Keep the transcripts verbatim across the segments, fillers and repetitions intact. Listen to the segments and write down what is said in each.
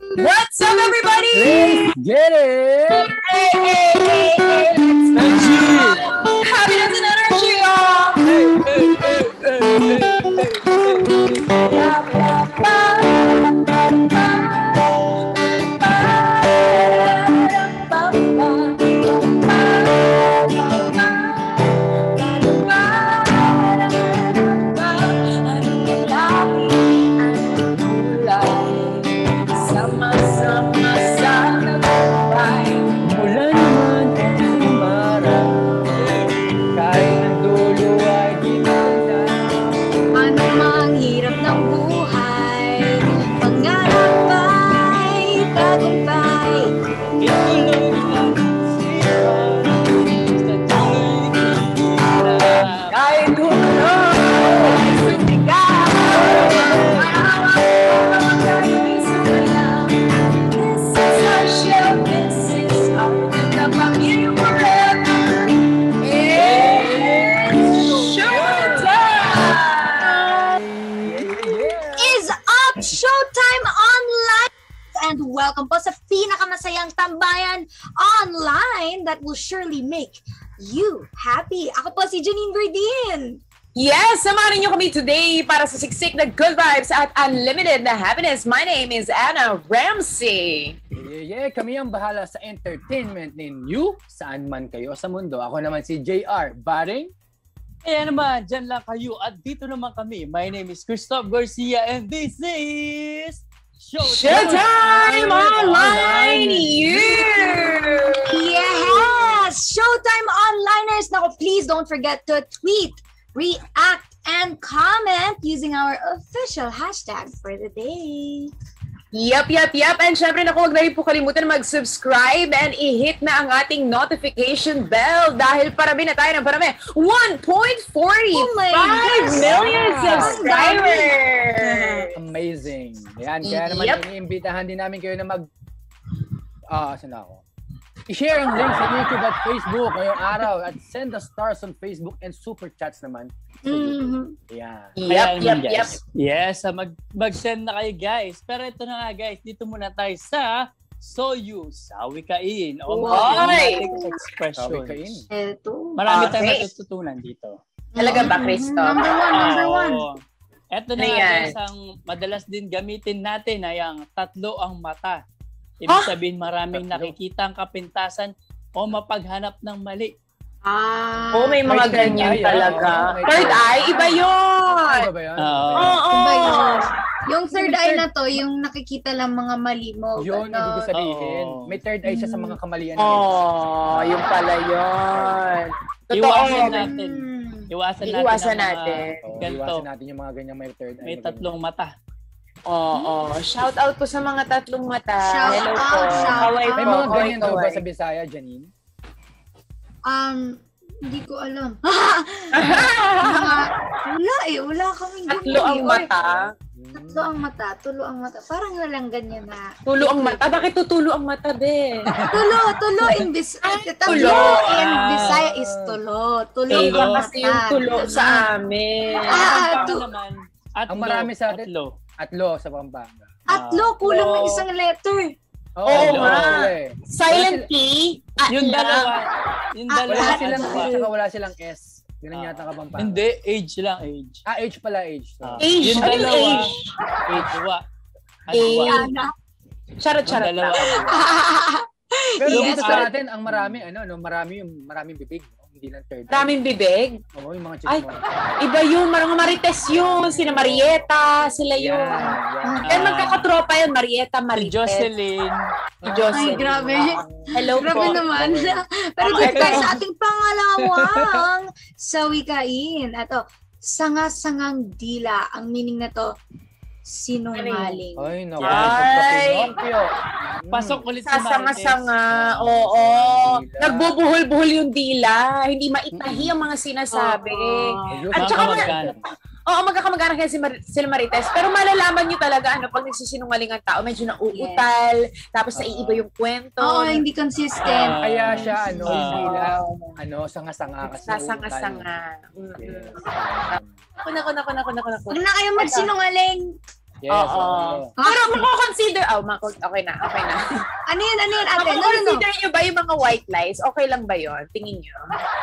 What's up, everybody? Let's get it! Hey, hey, hey, hey! Let's go! Happiness and energy, y'all! Hey, hey, hey, hey, hey, hey, hey, hey! Ba, ba, ba, ba, ba, ba, ba, ba, ba. Welcome po sa pinakamasayang tambayan online that will surely make you happy. Ako po si Janine Berdin. Yes, samahan niyo kami today para sa siksik na good vibes at unlimited na happiness. My name is Anna Ramsey. Yeah, yeah, kami ang bahala sa entertainment ninyo saan man kayo sa mundo. Ako naman si J R Baring. Kaya naman, dyan lang kayo at dito naman kami. My name is Christophe Garcia and this is... Showtime Online U! Yes! Showtime Onliners! Naku, please don't forget to tweet, react, and comment using our official hashtag for the day. Yup, yup, yup. And syempre, naku, huwag na rin po kalimutan mag-subscribe and i-hit na ang ating notification bell dahil parami na tayo ng parami. one point four five oh million subscribers! Amazing. Yan, kaya naman yep. Iniimbitahan din namin kayo na mag... Ah, uh, saan ako? I-share ang link sa YouTube at Facebook ngayong araw at send the stars on Facebook and super chats naman. Mm-hmm. Yeah. Yep, yep, yep. Yes, yes uh, mag mag-send na kayo guys. Pero ito na nga guys, dito muna tayo sa Soyu, Sawikain. O mga expressions. Sawikain. Marami okay. tayong matututunan dito. Talaga ba, Kristo? Number one, number one. Oh. Ito na guys, ang madalas din gamitin natin ay ang tatlo ang mata. Ibig huh? sabihin maraming tatlo. nakikita ang kapintasan o mapaghanap ng mali. Ah, oh, may mga ganyan eye, talaga. Oh, third eye, iba yun! Iba ba yun? Oo. Oh, oh, oh. Yung third eye na to, yung nakikita lang mga mali mo. Yun, ano? Ibig sabihin. Oh. May third eye siya sa mga kamalian. Oo, oh, oh, yung pala yun. Totoo. Iwasan natin. Iwasan natin. Iwasan natin. Mga, oh, iwasan natin yung mga ganyan may third eye. May tatlong mata. Oo. Oh, oh. Shout out po sa mga tatlong mata. Shout Hello out, po. Shout Kawai out. May mga ganyan daw ba sa Bisaya, Janine? Um, hindi ko alam. Wala eh, wala kaming ganyan. Tatlo ang mata. Tatlo ang mata, tulo ang mata. Parang walang ganyan na. Tulo ang mata? Bakit tutulo ang mata, be? Tulo, tulo in Bisaya. Tulo in Bisaya is tulo. Tulo ang mata. Kasi yung tulo sa amin. Ah, tulo. Ang marami sa atin. Atlo. Atlo sa Pampanga. Atlo, kulang ng isang letter. Oo oh, nga. Okay. Silent P. Yung dalawa. Yung dalawa. Wala silang P at wala silang S. Ganun yata ka Pampanga. Hindi. Age lang. Age. Ah, age pala. Age. So, age. Yung dalawa. Age. Age. Ariana. Charot-charot na. Pero dito sa atin, ang marami, ano, no, marami yung maraming bibig. Hindi lang third. Maraming bibig? Oo, yung mga chicks mo. Iba yun, marang Marites yun, sina Marieta, sila yun. Yeah, yeah. And magkakatropa yun, Marieta, Marites. Si Jocelyn. Si Jocelyn. Ay, grabe. Hello po. Grabe naman. Pero guys, sa ating pangalawang sawikain. Ito, sanga-sangang dila. Ang meaning na to, sinungaling. Ay, naku. Ay! Pasok ulit sa Marites. Sasanga-sanga. Oo. Nagbubuhol-buhol yung dila. Hindi maitahi ang mga sinasabi. At saka, oo, magkakamag-anak kaya sila Marites. Pero malalaman nyo talaga, ano, pag nagsisinungaling ang tao, medyo nauutal, tapos naiiba yung kwento. Oo, hindi consistent. Kaya siya, ano, yung dila, ano, sanga-sanga. Sasanga-sanga. Naku, naku, naku, naku, naku, naku. Huwag na kayo magsinungaling. Yes. Oo. Oh, oh. Pero mako-consider, oh, mako, okay na, okay na. Ano yan, ano yan, ate? Mako-consider nyo ba yung mga white lies? Okay lang ba yun? Tingin nyo?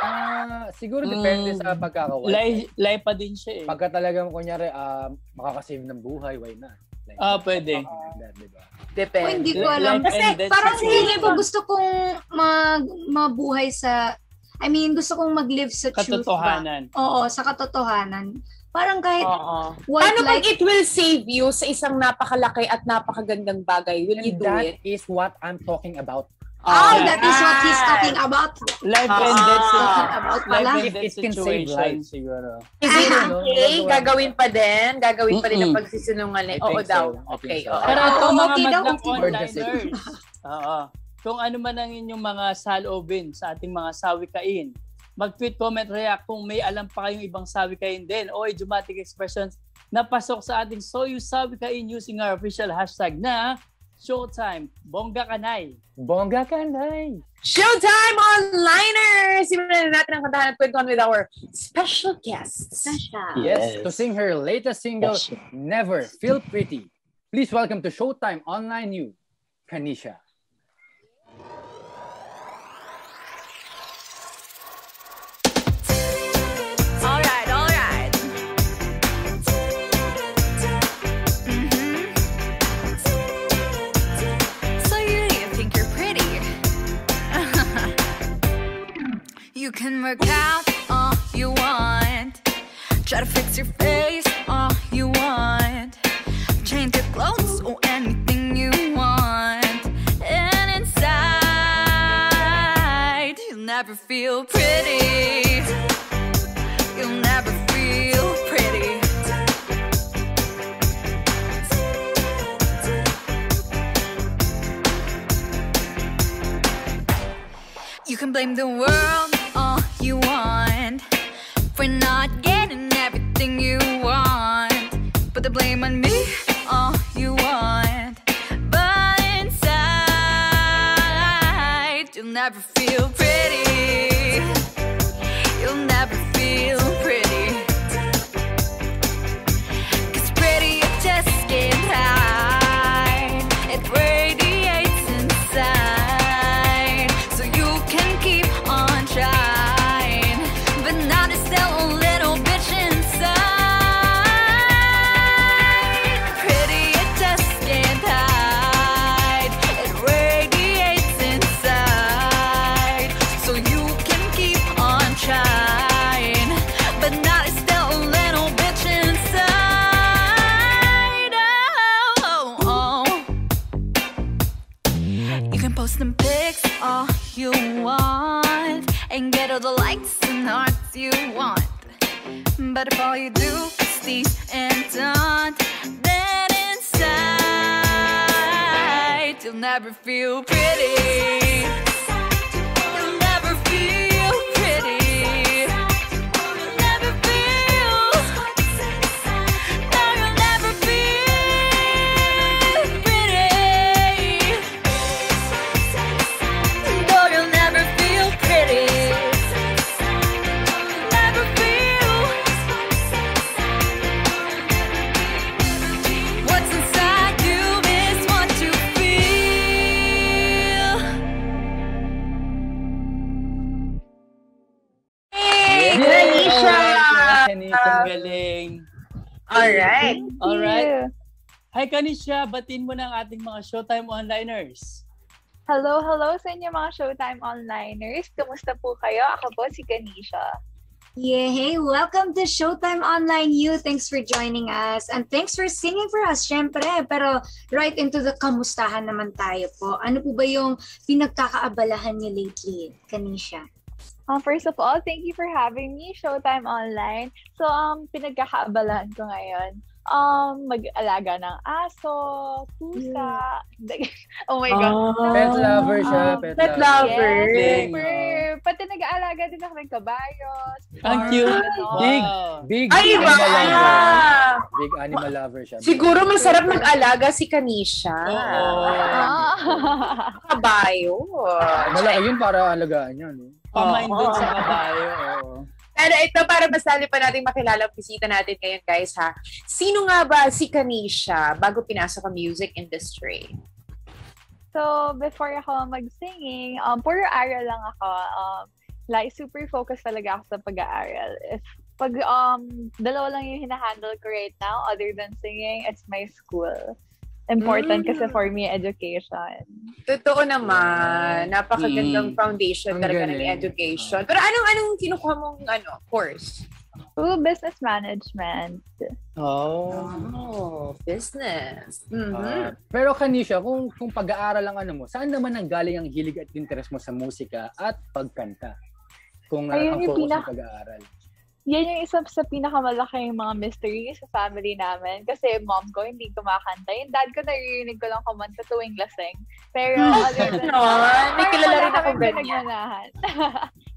Uh, siguro depende mm. sa pagkaka-white. Lie, lie pa din siya eh. Pagka talagang, kunyari, uh, makakasave ng buhay, why not? Like, ah, pwede. Uh, diba? Depende. Oh, hindi ko alam. Like, kasi parang hindi ko gusto kong mag, mabuhay sa, I mean, gusto kong mag-live sa truth ba? Oo, sa katotohanan. Parang kahit uh-uh. Paano pag it will save you sa isang napakalaki at napakagandang bagay? Will you do it? That is what I'm talking about. Oh, oh that is what he's talking about. Life uh-huh. and death. Life and death situation. Siguro. Is it okay? Gagawin pa din? Gagawin pa din ang pagsisinungaling? Oo daw. Okay. Pero ito mga mag-online-ers. Oo. Kung ano man ang inyong mga saloobin sa ating mga sawikain, mag-tweet, comment, react kung may alam pa kayong ibang sawikain din o idiomatic expressions na pasok sa ating Soyuz Sawikain using our official hashtag na Showtime. Bongga kanay! Bongga kanay! Showtime Onliners! Simulan na natin ang kantahan at kwentuhan with our special guest, Sasha. Yes, to sing her latest single, Sasha. Never Feel Pretty. Please welcome to Showtime Online U, Kanisha. You can work out all you want, try to fix your face all you want, change your clothes or anything you want, and inside you'll never feel pretty, you'll never feel pretty. You can blame the world all you want for not getting everything you want, put the blame on me all you want, but inside you'll never feel pretty, you'll never feel pretty, 'cause pretty you just can't hide, it radiates inside. Them pics all you want and get all the likes and hearts you want, but if all you do is tease and taunt, then inside you'll never feel pretty, you'll never feel pretty. Alright. Alright. Yeah. Hi Kanisha, batiin mo ng ating mga Showtime Onliners. Hello, hello sa inyo mga Showtime Onliners. Kumusta po kayo? Ako po si Kanisha. Yeah, hey, welcome to Showtime Online U. Thanks for joining us and thanks for singing for us, syempre. Pero right into the kamustahan naman tayo po. Ano po ba yung pinagkakaabalahan niyo lately, Kanisha? Um, first of all, thank you for having me, Showtime Online. So, um, pinagkakaabalahan ko ngayon, um, mag-alaga ng aso, pusa, mm. oh my God. Oh, pet lover siya, um, pet, pet lover. Yes, Dang, super. Oh. Pati nag-aalaga din ako ng kabayos. Ang cute. Big, big, Ay, animal lover. Big animal lover siya. Siguro masarap mag-alaga si Kanisha. Oo. Kabayo. Wala, yun para alagaan yun. Pamain oh, doon oh, sa kabayo. Oh. Pero ito, para mas lalo pa natin makilala ang bisita natin ngayon, guys, ha? Sino nga ba si Kanisha bago pinasok ang music industry? So, before ako mag-singing, um, puro aral lang ako. Um, like, super focused talaga ako sa pag-aaral. If, pag, um, dalawa lang yung hinahandle ko right now, other than singing, it's my school. Important mm. kasi for me, education. Totoo naman. Napakagandang mm. foundation talaga ng education. Pero anong anong kinukuha mong ano, course? Oh, business management. Oh. Oh, business. Mm-hmm. Uh, pero Kanisha, kung, kung pag-aaral ang ano mo, saan naman nanggaling ang hilig at interest mo sa musika at pagkanta? Kung uh, ang focus ng pag-aaral. Yan yung isa sa pinakamalaking mga mystery sa family namin. Kasi mom ko hindi kumakanta. Yung dad ko, naririnig ko lang kumanta tuwing lasing. Pero other than no, that, may kilala rin ako pinagganahan.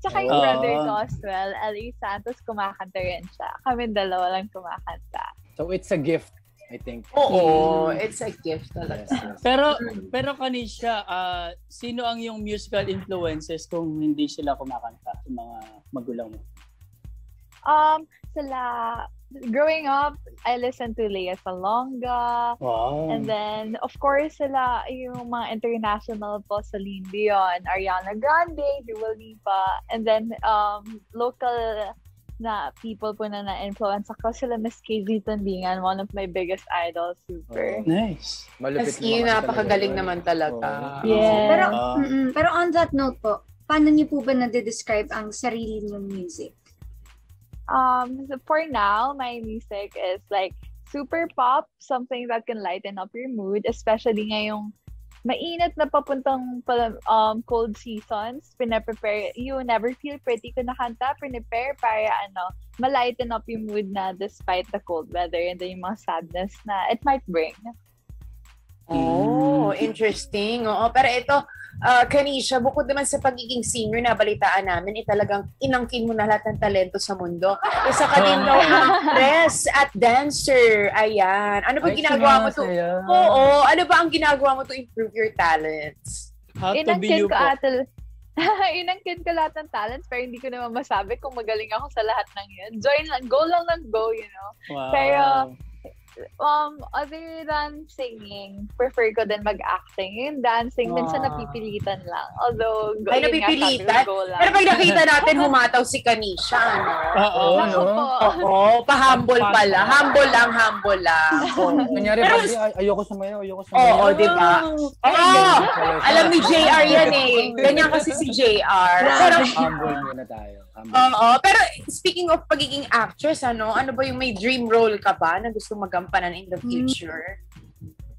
Tsaka yung uh, brother ko, Oswell L A. Santos, kumakanta rin siya. Kami dalawa lang kumakanta. So it's a gift, I think. Oo, mm. it's a gift talaga. Yes, yes. Pero, pero Kanisha, uh, sino ang yung musical influences kung hindi sila kumakanta? Yung mga magulang mo? Um, sila, growing up, I listened to Lea Salonga. Wow. And then, of course, sila, yung mga international po, Celine Dion, Ariana Grande, Dua Lipa. And then, um, local na people po na na-influence ako, sila Miss K Z Tandingan, one of my biggest idols, super. Oh, nice. Malupit naman. Napakagaling naman talaga. Oh. Yeah. Pero, uh, mm-mm, pero on that note po, paano niyo po ba nade-describe ang sarili niyong music? Um, so for now, my music is like super pop, something that can lighten up your mood, especially ngayong mainit na papuntang um, cold seasons. Pinaprepare, You Never Feel Pretty ko na kanta, prepare para ano, malighten up your mood na despite the cold weather and the yung mga sadness na it might bring. Oh, interesting. Oo, pero ito, uh, Kanisha, bukod naman sa pagiging senior na balitaan namin, eh, talagang inangkin mo na lahat ng talento sa mundo. Isa ka din daw actress at dancer. Ayan. Ano ba Ay, ginagawa mo to? Ayan. Oo, ano ba ang ginagawa mo to improve your talents? How to be you ko po. Inangkin ko lahat ng talents pero hindi ko naman masabi kung magaling ako sa lahat ng yun. Join lang, go lang lang go, you know. Wow. Pero, Um, other than singing, prefer ko din mag-acting. Yung dancing, minsan napipilitan lang. Although, ay, napipilitan? Go lang. Pero pag nakita natin, humataw si Kanisha. Oo. Oo. Pa-humble pala. Humble lang, humble lang. Kunyari, ayoko sumayaw, ayoko sumayaw. Oo, oh, oh, diba? Oo. Oh, alam ni J R yan eh. Ganyan kasi si J R. Pero, humble muna tayo. Oo. Pero, speaking of pagiging actress, ano, ano ba yung may dream role ka ba na gusto mag panan in the future?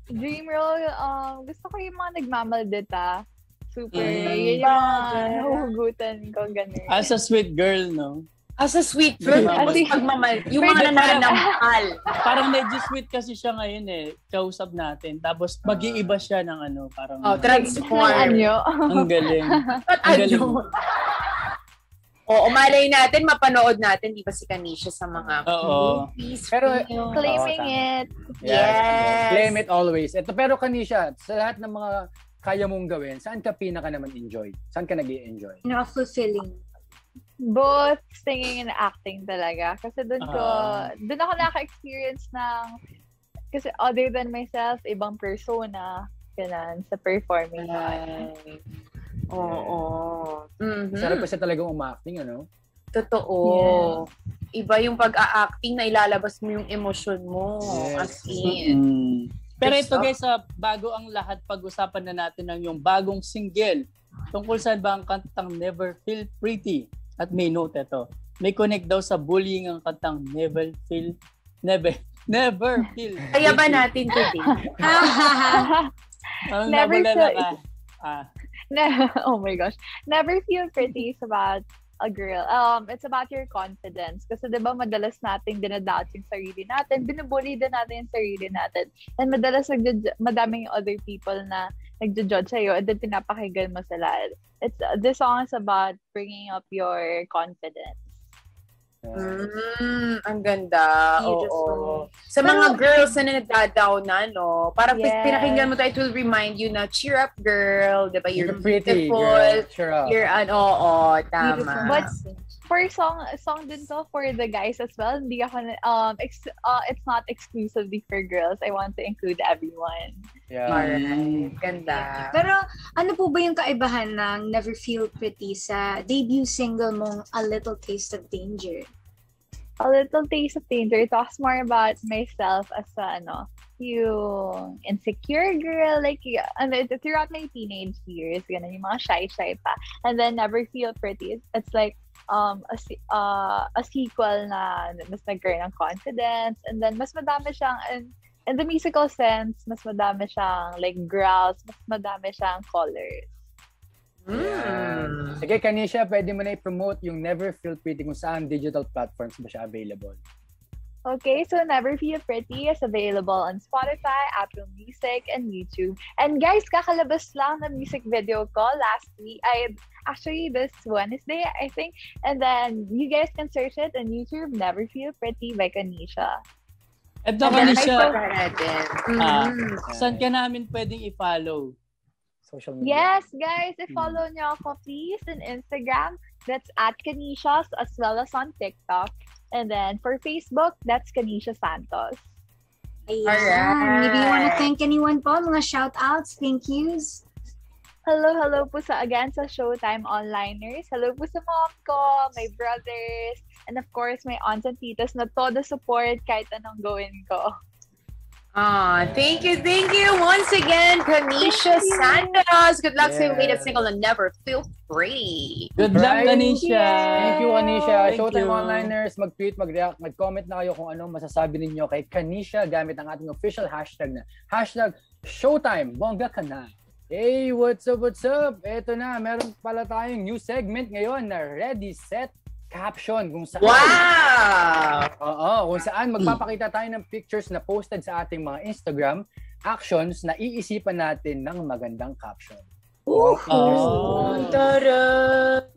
Dream role, um, gusto ko yung mga nagmamaldita. Super. Mm. Yun yung mga nahugutan ko, ganun. As a sweet girl, no? As a sweet girl, tapos pagmamahal. Yung mga nananamahal. Parang medyo sweet kasi siya ngayon eh. Kausap natin. Tapos mag-iiba siya ng ano, parang... Oh, transform. Ang galing. Ang galing. Oo, malay natin, mapanood natin, di ba si Kanisha sa mga oh, movies. Pero, claiming oh, it. Yes. yes. Claim it always. Ito, pero Kanisha, sa lahat ng mga kaya mong gawin, saan ka pinaka naman enjoy? Saan ka nag-i-enjoy? You know, fulfilling. Both singing and acting talaga. Kasi doon ko, uh, doon ako naka-experience ng, kasi other than myself, ibang persona, ganun, sa performing. Uh, Oo. Oh, oh. mm-hmm. Sarap kasi talagang umakting, ano? Totoo. Yeah. Iba yung pag-a-acting na ilalabas mo yung emosyon mo. Yes. As in. Mm-hmm. Pero ito guys, uh, bago ang lahat, pag-usapan na natin ang yung bagong single. Tungkol saan ba ang kantang Never Feel Pretty? At may note ito. May connect daw sa bullying ang kantang Never Feel Never Never Feel Pretty. Kaya ba natin today? Never Feel Ah. No, oh my gosh. Never Feel Pretty is about a girl. Um, it's about your confidence. Kasi diba madalas natin dinadoubt yung sarili natin, binubully din natin yung sarili natin. And madalas madaming other people na nagjo-judge sa'yo and then pinapakinggan mo sila. It's, uh, this song is about bringing up your confidence. Mm, ang ganda. Oo. Oh. Sa mga Pero, girls na nadadownan na, no? Parang yes. pinakinggan mo tayo, it will remind you na, cheer up, girl. Diba? You're, You're pretty, beautiful. Girl. Cheer up. You're, ano, oo, tama. But, for song song din to for the guys as well. Hindi ako um ex, uh, it's not exclusively for girls. I want to include everyone. Yeah. Alright. Ganda. Pero ano po ba yung kaibahan ng Never Feel Pretty sa debut single mong A Little Taste of Danger? A Little Taste of Danger talks more about myself as a, ano, yung insecure girl, like, ano, throughout my teenage years, ganun, yung mga shy-shy pa. And then Never Feel Pretty, it's like, um, a, uh, a sequel na mas nag-earn ng confidence, and then mas madami siyang, in, in the musical sense, mas madami siyang, like, growls, mas madami siyang colors. Mm. Sige, Kanisha, pwede mo na i-promote yung Never Feel Pretty kung saan digital platforms ba siya available. Okay, so Never Feel Pretty is available on Spotify, Apple Music, and YouTube. And guys, kakalabas lang na music video ko last week. I, actually, this Wednesday, I think. And then, you guys can search it on YouTube, Never Feel Pretty by Kanisha. Eto, Kanisha, uh, saan ka namin pwedeng i-follow? Social media. Yes, guys, if follow niyo ako please on Instagram, that's at Kanisha, as well as on TikTok. And then for Facebook, that's Kanisha Santos. Ayan. Alright. Maybe you want to thank anyone po, mga shoutouts, thank yous. Hello, hello po sa again sa Showtime Onliners. Hello po sa mom ko, my brothers, and of course my aunts and titas na todo support kahit anong gawin ko. Ah, thank you, thank you once again, Kanisha Santos. Good luck yeah. to you with a single and Never Feel Free. Good right? luck, Kanisha. Thank you, Kanisha. Showtime Onliners, mag-tweet, mag-react, mag-comment na kayo kung anong masasabi ninyo kay Kanisha gamit ang ating official hashtag na hashtag Showtime. Bongga ka na. Hey, what's up, what's up? Ito na, meron pala tayong new segment ngayon na Ready, Set, Caption, kung saan. Wow! Oo, kung saan magpapakita tayo ng pictures na posted sa ating mga Instagram actions na iisipan natin ng magandang caption. Ooh! Oh. Tara!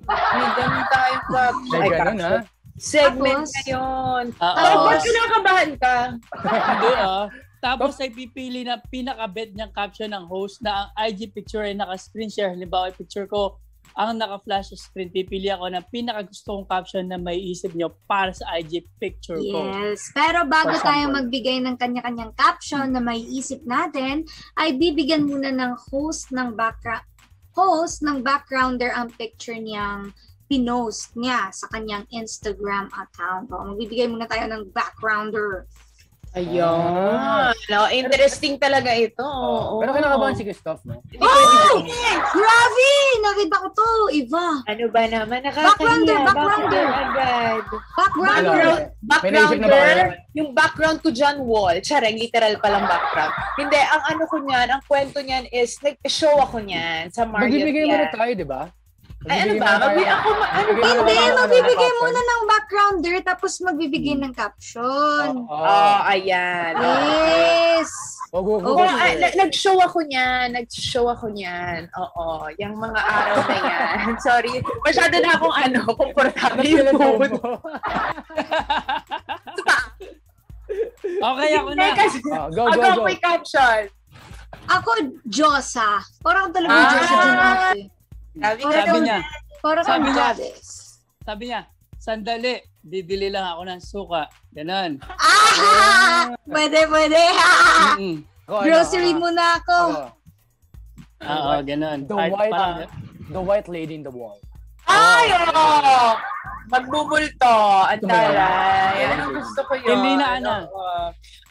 May ganun tayong caption. Ay, ganun, ha? Segment na yun. Tapos, kinakabahan ka. Hindi, ah. Tapos ay pipili na pinaka-bet niyang caption ng host na ang I G picture ay naka-screen share. Halimbawa, picture ko, ang naka-flash screen, pipili ako ng pinakagusto kong caption na may isip nyo para sa I G picture yes. ko. Yes. Pero bago tayo magbigay ng kanya-kanyang caption na may isip natin, ay bibigyan muna ng host ng background host ng backgrounder ang picture niyang pinost niya sa kanyang Instagram account. So, magbibigay muna tayo ng backgrounder. Ayun. Ah, no, interesting pero, talaga ito. Oh, oh, pero kinakabahan si Christophe, no? Oh! Grabe! Nakita ko to, Iva. Ano ba naman? Nakakahiya. Backgrounder, backgrounder. Backgrounder. Backgrounder. Yung background ko John Wall. Tsareng, literal palang background. Hindi, ang ano ko niyan, ang kwento niyan is, nag-show ako niyan sa Marriott. Magbibigay mo na tayo, di ba? Ay, ano ba? Magbibigay ako, ano ba? Hindi, magbibigay muna ng backgrounder tapos magbibigay ng caption. Oh, ayan. Yes! Nag-show ako niyan. Nag-show ako niyan. Oo, yung mga araw na yan. Sorry, masyado na akong ano, komportable yung mood. Okay, ako na. Go, go, go. Ako may caption. Ako, Diyosa. Parang talaga Diyosa dyan ako. Sabi, sabi niya, sabi niya, sabi niya, sandali, bibili lang ako ng suka. Ganon. Ah! Pwede, pwede. Ah! Mm-hmm. Grocery ano, muna ako. Oo, uh, uh, ganon. The white, parang, uh, the white lady in the wall. Ay, oh! Magbubulto. Ang taray. Anong gusto ko yun? Hindi na ano.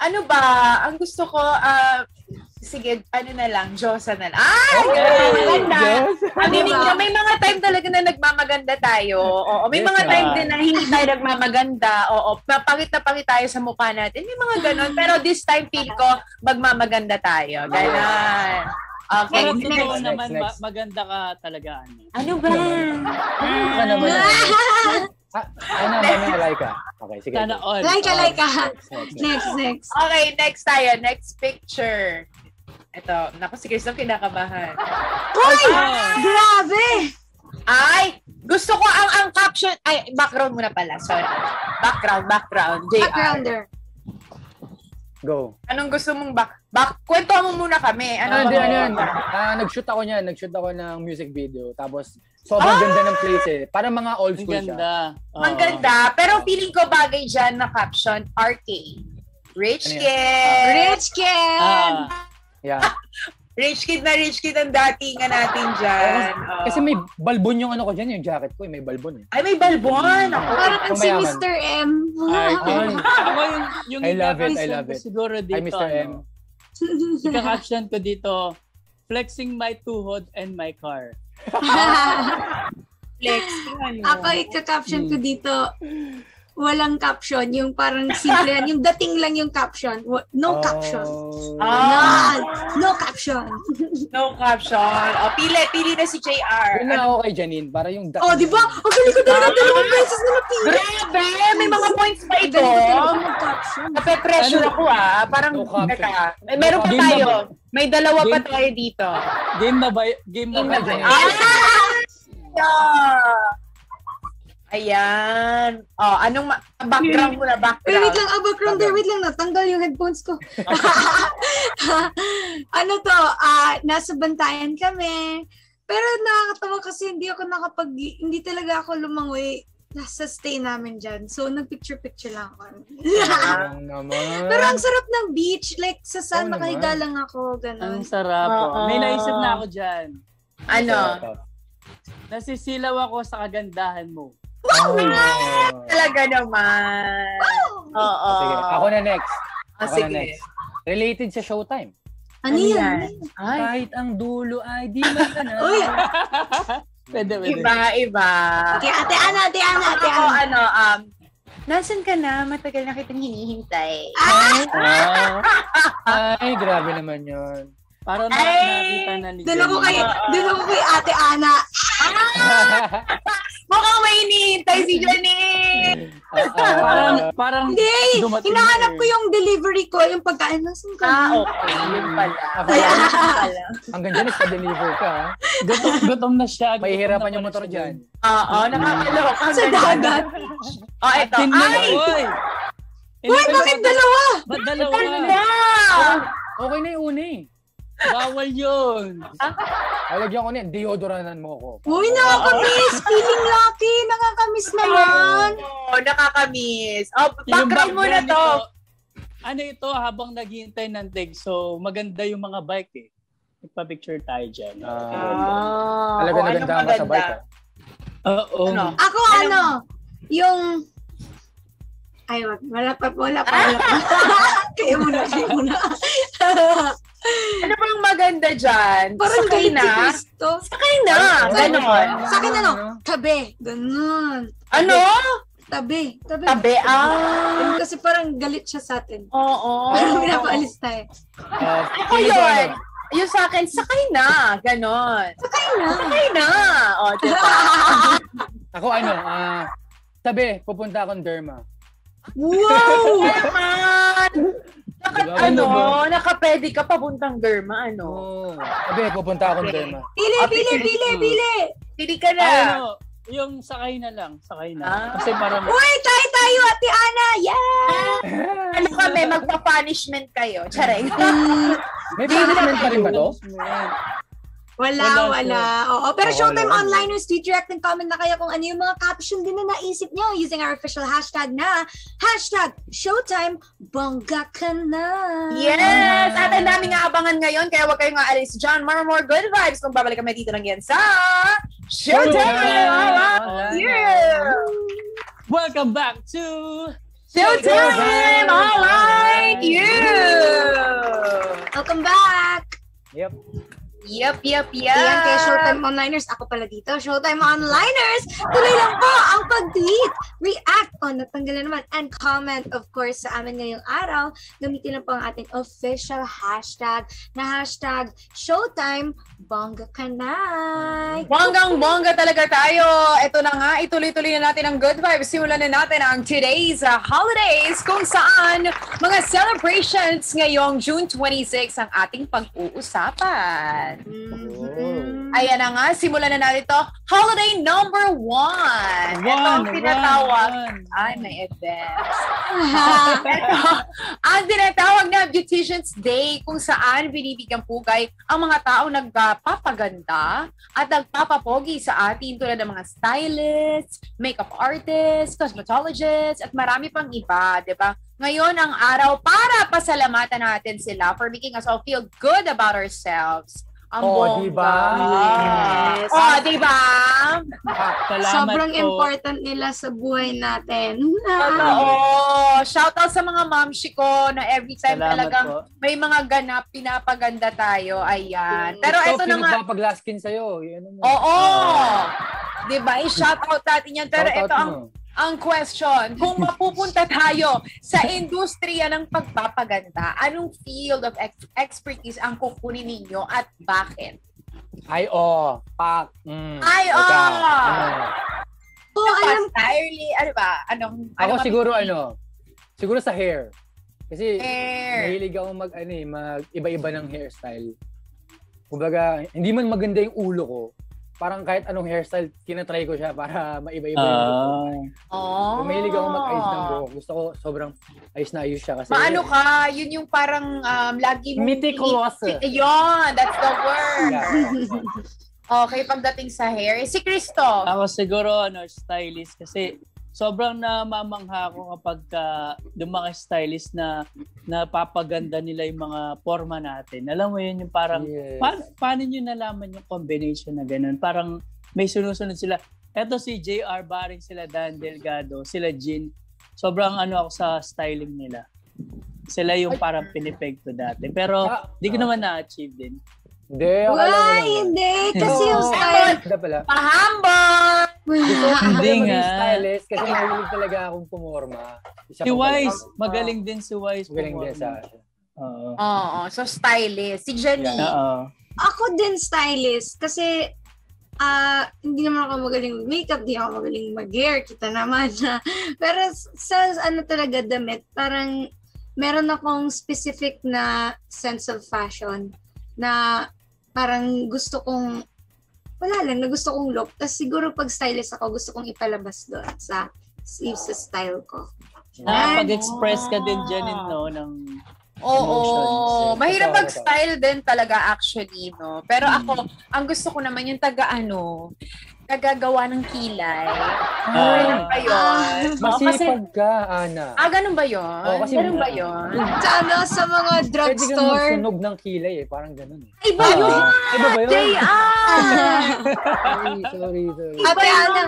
Ano ba? Ang gusto ko, ah, uh, sige, ano na lang, Diyosa na lang. Ay! Maganda! Aminin nyo, may mga time talaga na nagmamaganda tayo. Oo, may mga time din na hindi tayo nagmamaganda. Oo, pangit na pangit tayo sa mukha natin. May mga ganon. Pero this time, feel ko, magmamaganda tayo. Ganon. Okay, next, next, naman, next. Maganda ka talaga. Ano ba? Ano ka naman? Ah, ano naman, Laika? Okay, sige. Laika, Laika. Next, next. Okay, next tayo. Next picture. Ito, naku si Christophe kinakabahan. Uy! Grabe! Ay! Gusto ko ang ang caption. Ay, background muna pala. Sorry. Background, background. J R. Backgrounder. Go. Anong gusto mong back? Back kwento mo muna kami. Ano din ano yun? Ah, nag-shoot ako niyan, nag-shoot ako ng music video. Tapos sobrang ah! ganda ng place eh. Parang mga old school siya. Ang ganda. Uh, Ang ganda, pero feeling ko bagay diyan na caption R K. Rich ano Kid. Uh, rich Kid. Uh, yeah. Rich Kid na Rich Kid ang datingan natin dyan. Uh, Kasi may balbon yung ano ko dyan, yung jacket ko. May balbon eh. Ay, may balbon! Ako. Parang ang si Mister M. Ay, ako yung, yung I love it, I love it. Siguro dito, ay, Mister M. Yung caption ko dito, flexing my tuhod and my car. Flexing ano? Ako yung caption ko dito, walang caption, yung parang simple yan, yung dating lang yung caption, no caption. Oh. Oh. No, no caption. No caption. Oh, pili, pili na si J R. Pili na ako kay Janine, para yung dating. Oh, diba? Ang oh, galing ko talaga, ah! dalawang beses na napili. Grabe, may mga points pa ito. Nape-pressure ako ah, parang, no teka, may, meron pa game tayo, may dalawa game, pa tayo dito. Game na ba, game na ba, Janine? Ah! Ayan. Oh, anong background mo na background? Wait, wait lang, oh, background there, wait lang, natanggal yung headphones ko. Ano to, uh, nasa bantayan kami. Pero nakakatawa kasi hindi ako nakapag, hindi talaga ako lumangoy. Nasa stay namin dyan. So, nag-picture-picture lang ako. Pero ang sarap ng beach, like sa sand, oh, makahiga lang ako, ganun. Ang sarap. Uh-oh. May naisip na ako dyan. Ano? Nasisilaw ako sa kagandahan mo. Wow! Oh. Talaga naman. Wow! Oo. Sige, ako na next. Ako ah, sige. Na next. Related sa Showtime. Ano yan? Ay. Kahit ang dulo ay di man ka na. Uy! Pwede, pwede. Iba, iba. Okay, ate Ana, ate Ana, ate Ana. Ako, ano, um, nasaan ka na? Matagal na kitang hinihintay. Ay! Ah. Ay, grabe naman yun. Parang nakita na ni Jenny. Doon ako kay, doon ako kay ate Ana. Mukhang may hinihintay si Janine. Uh, uh, parang, parang hindi, hinahanap ko yung delivery ko, yung pagkain na saan ka. Ah, okay. Yun pala. Okay. Hanggang dyan, nagpa-deliver ka. Gutom, gutom na siya. May hirapan yung motor dyan. Oo, nakakalok. Sa dagat. O, eto. Ay! Uy, bakit dalawa? Ba't dalawa? Okay na yung una eh. Bawal yun. Alagyan ko na yun. Deodoranan mo ko. Uy, nakakamiss. Feeling lucky. Nakakamiss na yun. Oo, nakakamiss. Oh, background mo na to. Ano ito, habang naghihintay ng take, so maganda yung mga bike eh. Nagpa-picture tayo dyan. Talaga naganda ka sa bike eh. Oo. Ako ano, yung... Ay, wala pa, wala pa, wala pa. Kaya muna, kaya muna. Ano bang maganda dyan? Parang sakay na. Sakay na. Ganon. Sakay na, no? Tabi. Ganon. Ano? Tabi. Tabi. Tabi, ah. Kasi parang galit siya sa atin. Oo. Parang pinapaalis tayo. Ako yun. Yung sa akin, sakay na. Ganon. Sakay na. Sakay na. O, diba? Ako ano, ah, tabi, pupunta akong derma. Wow! Naman! Diba, ano, nakapwede ka papuntang derma, ano? Oh. Sabi, pupunta akong okay. derma. Pili, oh, pili, pili, pili! Pili ka na! Ano, yung sakay na lang, sakay na. Ah. Kasi parang... Uy, tayo tayo, Ate Ana! Yeah! Ano kami, magpa-punishment kayo. Charay. May punishment pa rin ba to? Wala, wala. wala. Oo, pero oh, Showtime wala. Online News, direct ng comment na kaya kung ano yung mga caption din na naisip nyo using our official hashtag na hashtag Showtime Bongga Ka Na. Yes! At ang daming aabangan ngayon, kaya huwag kayong aalis dyan. More more good vibes kung babalik kami dito lang yan sa Showtime! Yeah! Welcome back to Showtime! Alright! Yeah! Welcome back! Yep. Yep, yep, yep. Ayan kay Showtime Onliners. Ako pala dito, Showtime Onliners. Tuloy lang po ang pag-tweet, react o natanggalan naman, and comment, of course, sa amin ngayong araw. Gamitin lang po ang ating official hashtag na hashtag Showtime Bongga Ka Na. Bonggang-bongga talaga tayo. Ito na nga, ituloy-tuloy na natin ang good vibes. Simulan na natin ang today's uh, holidays kung saan mga celebrations ngayong June twenty-six ang ating pag-uusapan. yan. Mm-hmm. Ayan na nga, simulan na natin ito. Holiday number one. One, ito ang pinatawag. Ay, may events. Ito, ang tinatawag na Beautician's Day, kung saan binibigyan pugay ang mga tao nagpapaganda at nagpapapogi sa atin, tulad ng mga stylists, makeup artists, cosmetologists, at marami pang iba, di ba? Ngayon ang araw para pasalamatan natin sila for making us all feel good about ourselves. Ang oh, diba? Yes. Oh, diba? Salamat Sobrang po. Important nila sa buhay natin. Totoo. Shout out sa mga mamshi ko na every time Salamat talagang po. May mga ganap, pinapaganda tayo. Ayan. Pero so, ito naman. Pinagpapaglass skin sa'yo. Oo. Oh. Diba? I-shout out natin yan. Pero ito ang... Mo. Ang question, kung mapupunta tayo sa industriya ng pagpapaganda, anong field of ex expertise ang kukunin ninyo at bakit? Ay, oh. Pak. Mm. Ay, oh. So, ano alam ba? Entirely, ano ba? Anong, ano ako siguro, ano, siguro sa hair. Kasi, hair. Mahilig ako mag, ano eh, mag iba-iba ng hairstyle. Kumbaga, hindi man maganda yung ulo ko, parang kahit anong hairstyle, kinatry ko siya para maiba-iba yung buhok. Oh. Mahilig ako mag-ayos ng buhok. Gusto ko sobrang ayos na ayos siya kasi... Maano ka? Yun yung parang um, lagi... Meticulous. Yun! That's the word! Okay, pagdating sa hair, si Christophe. Ako siguro, ano, stylist kasi sobrang namamangha ako kapag uh, yung mga stylist na napapaganda nila yung mga forma natin. Alam mo yun, yung parang, yes. pa paano nyo nalaman yung combination na gano'n? Parang may sunusunod sila. Eto si J R Baring, sila Dan Delgado, sila Jean. Sobrang ano ako sa styling nila. Sila yung parang pinipegto dati. Pero di ko naman na-achieve din. Hindi, ako alam mo naman. Hindi, kasi yung style. Pahambol! Hindi nga. Stylist, kasi mahilig talaga akong pumorma. Si Wise, magaling din si Wise pumorma. Magaling din sa akin. Oo, so stylist. Si Janine. Ako din stylist, kasi hindi naman ako magaling mag-makeup, hindi ako magaling mag-hair, kita naman na. Pero sa ano talaga damit, parang meron akong specific na sense of fashion na parang gusto kong, wala lang, na gusto kong look. Tapos siguro pag stylist ako, gusto kong ipalabas doon sa, sa style ko. Ah, pag-express ka din dyan, no, ng emotions. Oo, mahirap mag-style din talaga actually, no? Pero ako, ang gusto ko naman yung taga-ano, tagagawa ng kilay. Ano ba yun? Masipag ka, Ana. Ah, ganun ba yun? Ganun ba yun? Sa mga drugstore. Pwede kang magsunog ng kilay eh. Parang ganun eh. Iba yun! Iba ba yun? Sorry, sorry, sorry. Ate Ana,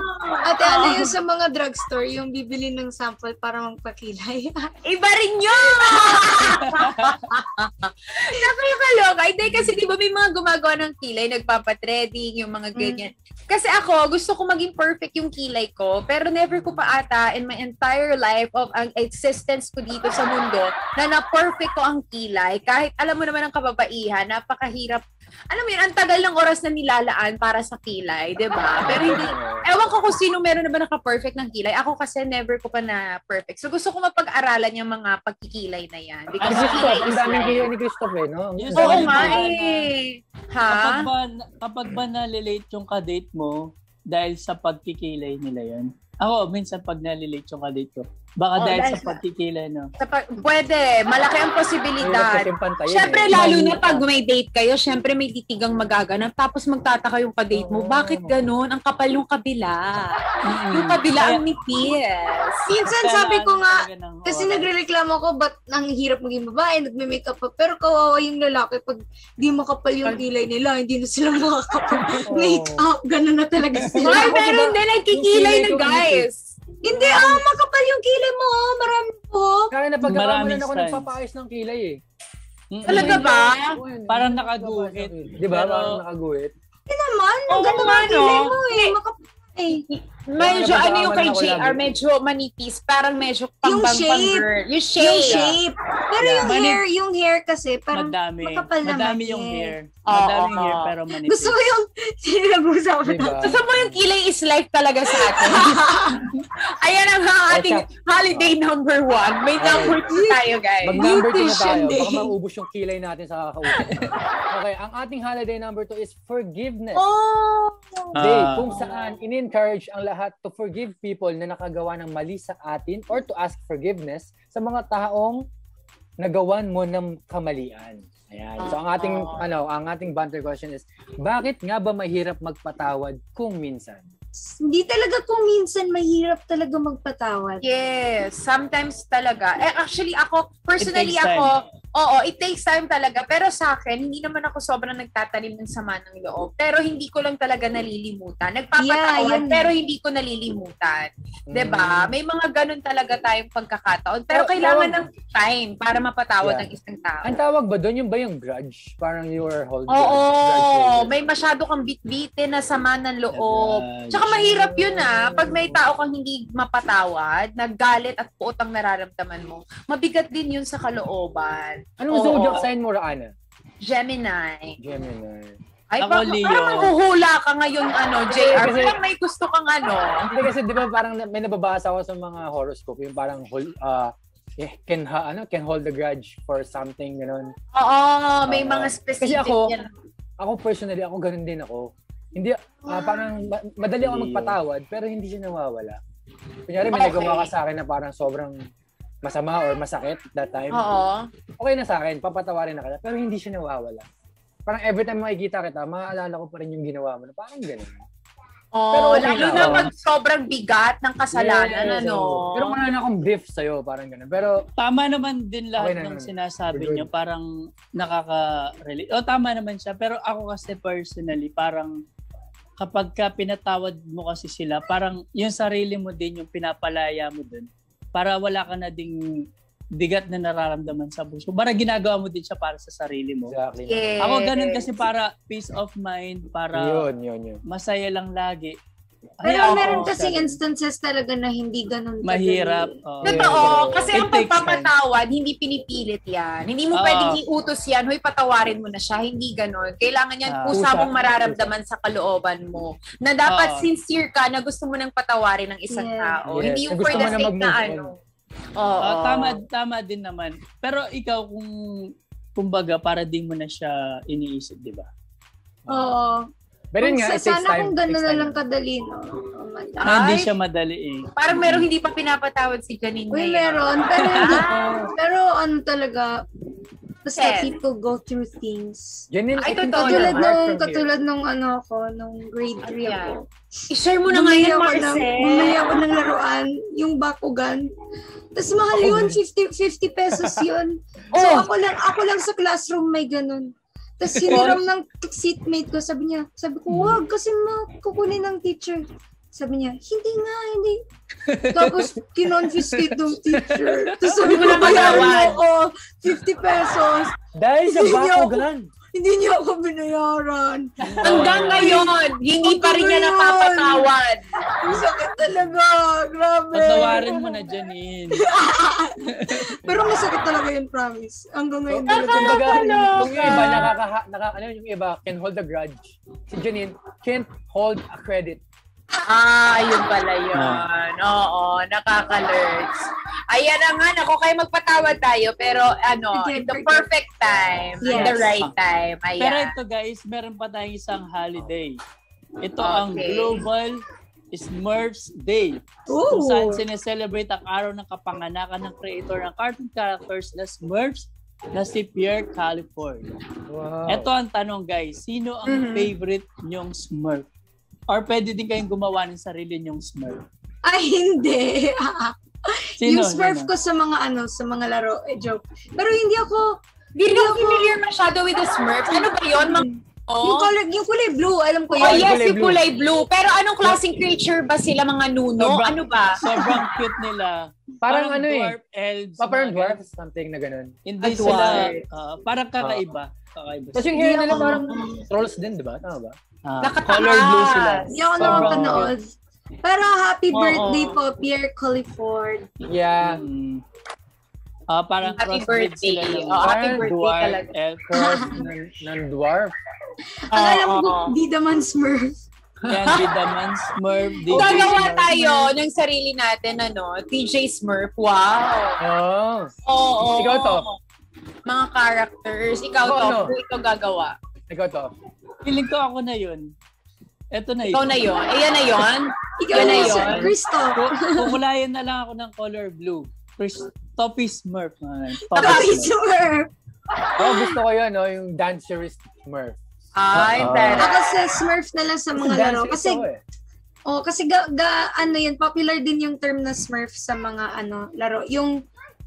Ate Ana yun sa mga drugstore, yung bibili ng sample para magpakilay. Iba rin yun! Nakakaloka. Hindi kasi di ba may mga gumagawa ng kilay, nagpapatreading, yung mga ganyan. Kasi ako, gusto ko maging perfect yung kilay ko, pero never ko pa ata in my entire life of ang existence ko dito sa mundo na na-perfect ko ang kilay. Kahit alam mo naman ang kababaihan, napakahirap. Alam mo yun, ang tagal ng oras na nilalaan para sa kilay, di ba? Pero hindi, ewan ko kung sino meron na ba naka-perfect ng kilay. Ako kasi never ko pa na-perfect. So gusto ko mapag-aralan yung mga pagkikilay na yan. Because ah, kilay is life. Ang daming kilay ni Christophe, eh, no? Oo nga eh. Ha? Kapag ba, kapag ba nalilate yung kadate mo dahil sa pagkikilay nila yan? Ako, minsan pag nalilate yung kadate ko, baka oh, dahil, dahil sa pagkikilay, no? Sa pag pwede. Malaki ang posibilidad. Siyempre, eh. lalo na pag may date kayo, siyempre may titigang magaganap. Tapos magtataka yung kadate mo. Oh. Bakit ganun? Ang kapal yung kabila. Mm. Yung kabila ang nipis. Minsan sabi ko nga, kasi nagre-reklamo ko, ba't ang hirap maging babae, nagme-makeup up. Pero kawawa yung lalaki pag di makapal yung kilay nila, hindi na sila makakapag-makeup. Ganun na talaga sila. Ay, meron din nagkikilay na guys. Hindi, ah, oh, makapal yung kilay mo, oh, marami po. Kaya napagkakaroon na ako nagpapaayos ng kilay eh. Talaga ba? Parang nakaguhit. Di ba? Parang nakaguhit. Hindi naman, ang ganda ng kilay mo eh. Ay, medyo, ano yung kay J R, medyo manipis, parang medyo pang-pang-pang-girl. Yung shape. Yung shape. Pero yung yeah. hair, yung hair kasi, parang madami. Makapal na madami yung hair. hair. Oh, madami yung oh, hair, pero manipis. Gusto ko yung, sinag-usapan. Diba? Gusto mo yung kilay is life talaga sa atin. Ayan ang ating holiday number one. May number two tayo, guys. Mag-number two na tayo. Baka maubos yung kilay natin sa kakaupo. Okay, ang ating holiday number two is forgiveness. Oh! Day, uh, kung saan, in-encourage ang lahat to forgive people na nakagawa ng mali sa atin or to ask forgiveness sa mga taong nagawan mo ng kamalian. Ayan. So ang ating ano, ang ating banter question is, bakit nga ba mahirap magpatawad kung minsan? Hindi talaga kung minsan mahirap talaga magpatawad. Yes, sometimes talaga. Eh, actually ako, personally ako, oo, it takes time talaga. Pero sa akin, hindi naman ako sobrang nagtatanim ng sama ng loob. Pero hindi ko lang talaga nalilimutan. Nagpapatawad, yeah, pero hindi ko nalilimutan. Mm. Diba? May mga ganun talaga tayong pagkakataon. Pero oh, kailangan oh. ng time para mapatawad yeah. ng isang tao. Ang tawag ba doon? Yung ba yung grudge? Parang you are holding oh, grudge. Oo, may masyado kang bit-bitin na sama ng loob. Tsaka mahirap yun ah. Pag may tao kang hindi mapatawad, naggalit at puotang nararamdaman mo, mabigat din yun sa kalooban. Anong oh, zodiac sign mo, Ana? Gemini. Gemini. Ay, ako, Leo. Parang maghuhula ka ngayon, ano, J R. Kasi, parang may gusto kang ano. Kasi di ba parang may nababasa ako sa mga horoscope, yung parang uh, can, ha, ano, can hold the grudge for something, gano'n. Oo, may uh, mga specific. Kasi ako, yan. ako personally, ako ganun din ako. Hindi, uh, parang madali ako magpatawad, pero hindi siya nawawala. Kunyari, may okay. nagawa ka sa akin na parang sobrang masama or masakit that time. Oo. Okay na sa akin, papatawarin na ka, pero hindi siya nawawala. Parang every time makikita kita, maaalala ko pa rin yung ginawa mo. Parang gano'n. Oh, pero lalo na pag sobrang bigat ng kasalanan, yeah, yeah, yeah, ano. So, pero wala na akong beef sa'yo, parang gano'n. Pero tama naman din lahat okay na, ng sinasabi niyo, parang nakaka-relate. O, tama naman siya, pero ako kasi personally, parang kapag ka pinatawad mo kasi sila, parang yung sarili mo din, yung pinapalaya mo dun, para wala ka na ding bigat na nararamdaman sa puso. Para ginagawa mo din siya para sa sarili mo. Exactly. Yes. Ako ganun kasi para peace of mind, para yun, yun, yun. masaya lang lagi. Pero meron kasing instances talaga na hindi ganun. Mahirap. Oh. Totoo. Kasi ang pagpapatawad, hindi pinipilit yan. Hindi mo oh. pwedeng iutos yan. Hoy, patawarin mo na siya. Hindi ganun. Kailangan yan ah, kusa mong mararamdaman sa kalooban mo. Na dapat oh. sincere ka na gusto mo nang patawarin ng isang yeah. tao. Yes. Hindi yung for the sake na ano. Oo. Oh, tama, tama din naman. Pero ikaw kung, kumbaga, para di mo na siya iniisip, di ba? Oo. Oh. Pero nga, sa, sana time, kung gano'n na lang kadali, no? Oh, hindi siya madali eh. Parang meron hindi pa pinapatawad si Janine. Uy, meron. Pero hindi. Pero ano talaga, basta yes. people go through things. Janine, Ay, totoo katulad na. Nung, katulad nung ano ako, nung grade three yeah. ako. I-share mo na ngayon, Marcel. Bumili ako ng laruan, yung Bakugan. Tapos mahal oh, yun, fifty pesos yun. So oh. ako lang ako lang sa classroom may ganun. Tapos hiniram ng seatmate ko, sabi niya, sabi ko, wag, kasi makukunin ng teacher. Sabi niya, hindi nga, hindi. Tapos kinonfiscate ng teacher. Tapos sabi ko, bayaran mo ko, fifty pesos. Dahil sa Bakugan. Hindi niya ako binayaran. Hanggang ngayon, hindi pa rin niya napapatawad. Ang sakit talaga. Grabe. Patawarin mo na, Janine. Pero masakit talaga yun, promise. Hanggang ngayon. Nakakalala. Yung iba, nakakaha, naka, ano yung iba, can hold a grudge. Si Janine, can't hold a credit. Ah, yun pala yun. Oo, nakaka-alerts. Ayan na nga, ako kayo magpatawad tayo, pero ano, in the perfect time, yes. in the right time. Ayan. Pero ito guys, meron pa tayong isang holiday. Ito okay. ang Global Smurfs Day. Ooh. Kung saan sineselebrate ang araw ng kapanganakan ng creator ng cartoon characters na Smurfs na si Pierre Culliford. Wow. Ito ang tanong guys, sino ang mm-hmm. favorite niyong Smurf? Or pwede din kayong gumawa ng sarili niyong Smurf? Ay, hindi. Sino, yung Smurf sino? ko sa mga ano, sa mga laro, eh, joke. Pero hindi ako, hindi, hindi ako familiar masyado with the Smurf. Ano ba yun? Mag- oh. yung, color, yung kulay blue, alam ko yun. Oh, yes, yung kulay blue. Pero anong klaseng creature ba sila, mga nuno? Sobrang, ano ba? Sobrang cute nila. Parang, parang ano dwarf, eh. elves. Pa, parang dwarf, something na ganun. Hindi At sila, uh, parang kakaiba. kakaiba. Tapos yung hair nila parang trolls din, di ba? Tama ba? Uh, color blue sila. Hindi ako so, nakapanood. Pero happy oh, birthday oh. po, Pierre Culliford. Yeah. Mm. Uh, parang happy birthday. Sila oh, happy birthday dwarf, talaga. El cross ng dwarf. Ang uh, alam ko, uh, di naman Smurf. Yan, di naman Smurf. Gagawa tayo ng sarili natin, ano, T J Smurf. Wow. Oh. Oh, oh. Ikaw to. Mga characters. Ikaw oh, to. No. Ito gagawa. Ikaw to. Piling ko ako na yun. Ito na yun. Ikaw na yun. Ayan na yun. Ikaw na yun. Christophe. Pumulayan na lang ako ng color blue. Toppy Smurf. Toppy Smurf! Oh, gusto ko yun, no? Yung dancerist Smurf. Ay, pero. Ako sa Smurf na lang sa mga laro. Kasi, eh. oh, kasi ga, ga, ano yun, popular din yung term na Smurf sa mga ano laro. Yung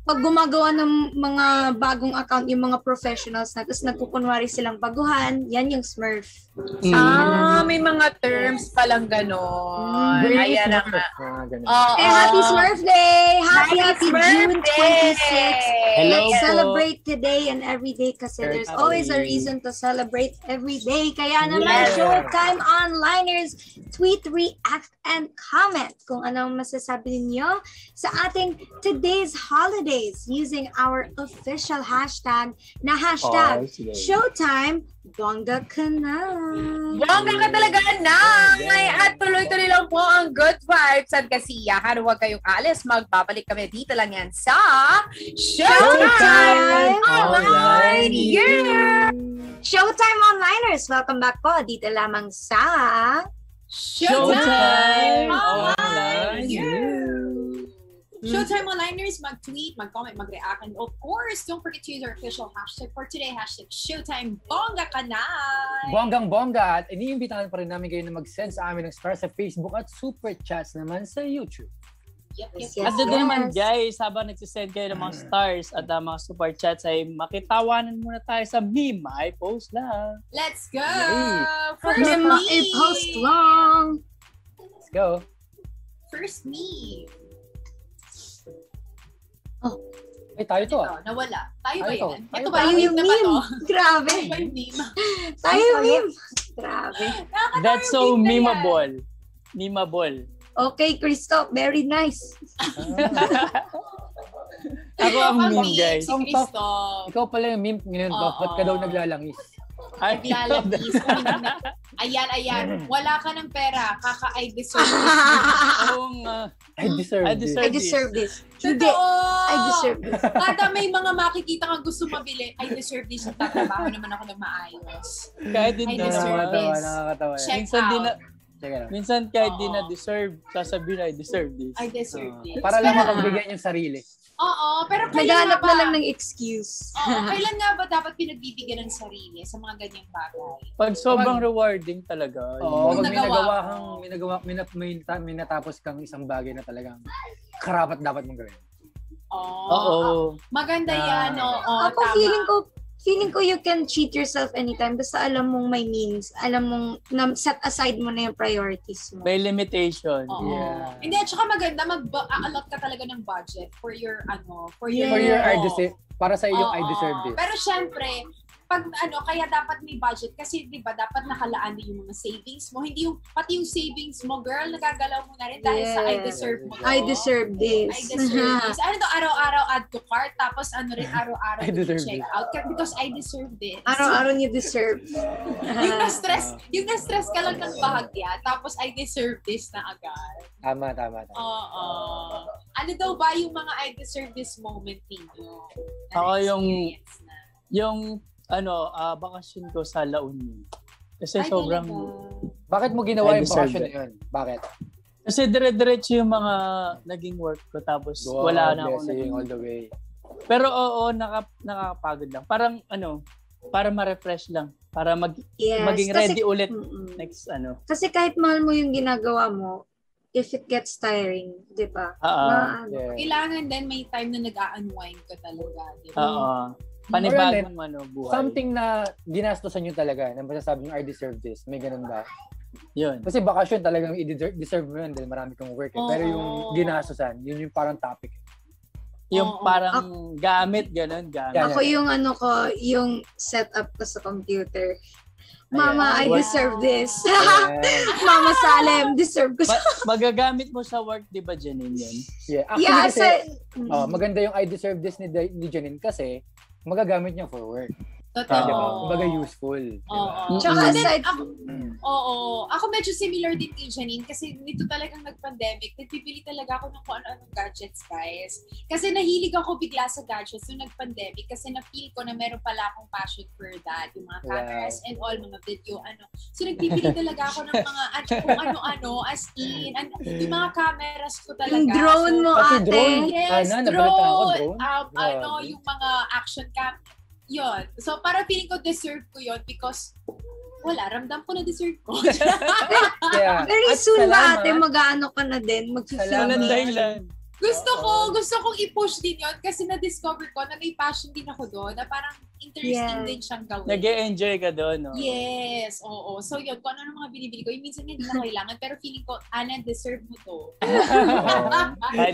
pag gumagawa ng mga bagong account, yung mga professionals na, tapos nagkukunwari silang baguhan, yan yung Smurf. Mm. Ah, may mga terms palang gano'n. Mm, ayan na nga. Oh, eh, happy Smurf Day! Happy, happy, happy June twenty-sixth! Hello. Let's celebrate today and every day kasi there's always a reason to celebrate every day. Kaya naman, yeah. Showtime Onliners, tweet, react, and comment kung anong masasabi ninyo sa ating today's holiday using our official hashtag na hashtag oh, Showtime Bongga ka na. Bongga ka talaga na. At tuloy-tuloy lang po ang good vibes at kasiyahan. Huwag kayong alis. Magbabalik kami dito lang yan sa Showtime Online U. Showtime Onliners, welcome back po. Dito lamang sa Showtime Online U. Showtime Onliners, mag-tweet, mag-comment, mag-react, and of course, don't forget to use our official hashtag for today, hashtag Showtime Bongga ka na! Bonggang bongga! At iniimbitahan pa rin namin kayo na mag-send sa amin ng stars sa Facebook at super chats naman sa YouTube. Yep, yes, yes, at doon yes. naman guys, habang nagsisend kayo ng mga stars at uh, mga super chats ay makitawanan muna tayo sa meme. I post lang! Let's go! Yay. First meme! I post lang! Let's go! First meme! Oh. Ay, tayo to ah. Nawala. Tayo ba yun? Ito ba yung meme? Grabe. Tayo yung meme. Grabe. That's so memeable. Memeable. Okay, Christophe. Very nice. Ako ang meme, guys. Ikaw pala yung meme ngayon. Ba't ka daw naglalangis? Naglalangis. Ayan, ayan. Wala ka ng pera. Kaka, I deserve this. Kung, uh, I deserve this. I deserve this. Hindi. I deserve this. Kada may mga makikita kang gusto mabili, I deserve this. Tatrabaho naman ako ng maayos. Kahit din I deserve na, this. Nakakatawa. Check minsan out. Di na, minsan kahit uh-oh. Di na deserve, sasabihin I deserve this. I deserve uh, this. Para lang makagbigyan yung sarili. Oo, pero kailan na ba? Na lang ng excuse. Oo, kailan nga ba dapat pinagbibigyan ng sarili sa mga ganyang bagay? Pag sobrang pag, rewarding talaga. Oo, pag may nagawa kang, may, nagawa, may, na, may, may natapos kang isang bagay na talagang karapat dapat mong gawin. Oo. Oo. Maganda uh, yan, oo. Ako feeling ko, feeling ko you can cheat yourself anytime basta alam mong may means, alam mong set aside mo na yung priorities mo. May limitation. Oo. Yeah. And then, tsaka maganda, mag-allot ka talaga ng budget for your, ano, for your, yeah. for your, oh. I deserve, para sa iyong I deserve this. Pero syempre, pag ano, kaya dapat may budget kasi di ba dapat nakalaan din yung mga savings mo. Hindi yung, pati yung savings mo, girl, nagagalaw mo na rin dahil yeah. sa I deserve mo. To. I deserve this. I deserve uh-huh. this. Ano to, araw-araw add to cart, tapos ano rin, araw-araw check this. Out. Because I deserve this. Araw-araw niyo deserve. yung na-stress, yung na-stress ka lang ng bahagya, tapos I deserve this na agad. Tama, tama, tama. Oo. Ano daw ba yung mga I deserve this moment ninyo? Ako yung, na? Yung, ano, uh, bakasyon ko sa Laon. Kasi ay, sobrang... Bakit mo ginawa yung bakasyon na yun? Bakit? Kasi dire-diretso yung mga naging work ko tapos wow, wala na akong naging all the way. Pero oo, naka, nakakapagod lang. Parang ano, para ma-refresh lang. Para mag, yes, maging kasi, ready ulit mm-mm. next ano. Kasi kahit mahal mo yung ginagawa mo, if it gets tiring, di ba? Uh-huh. Yeah. Kailangan din may time na nag-a-unwind ka talaga. Di ba? Uh-huh. Panibagong ano, buhay. Something na ginastosan nyo talaga, na masasabi nyo, I deserve this. May ganun ba? Yun. Kasi bakasyon talagang i-deserve mo yun dahil marami kang work. Eh. Oh. Pero yung ginastosan, yun yung parang topic. Yung oh. parang ako, gamit, ganun, gamit. Ako yung ano ko, yung setup ko sa computer. Mama, ayan. I deserve wow. this. Mama Salem, deserve ko. Mag magagamit mo sa work, di ba, Janine, yun? Yeah, actually, yeah, kasi, so, oh, maganda yung I deserve this ni, ni Janine kasi magagamit niya for work. Totoo. Diba? Kumbaga useful. Oo. Tsaka aside, oo. Ako medyo similar din kay Janine kasi nito talagang nag-pandemic. Nagpipili talaga ako ng kung ano-anong gadgets, guys. Kasi nahilig ako bigla sa gadgets nung nag-pandemic kasi na-feel ko na meron pala akong passion for that. Yung mga cameras and all, mga video, ano. So nagpipili talaga ako ng mga at kung ano-ano as in. An, yung mga cameras ko talaga. Yung drone mo, so, ate. Drone. Yes, ano, drone. Um, ano, yung mga action cam. Yun. So, para feeling ko deserve ko yun because wala, ramdam ko na deserve ko. Yeah. Very at soon ba ate, mag-ano ka na din, mag-salamat. Gusto ko, gusto kong i-push din yun kasi na-discover ko na may passion din ako doon na parang interesting yeah. din siyang gawin. Nag-e-enjoy ka doon, no? Yes, oo. So yun, kung ano ng mga binibili ko, yung minsan hindi na kailangan pero feeling ko, Ana, deserve mo to.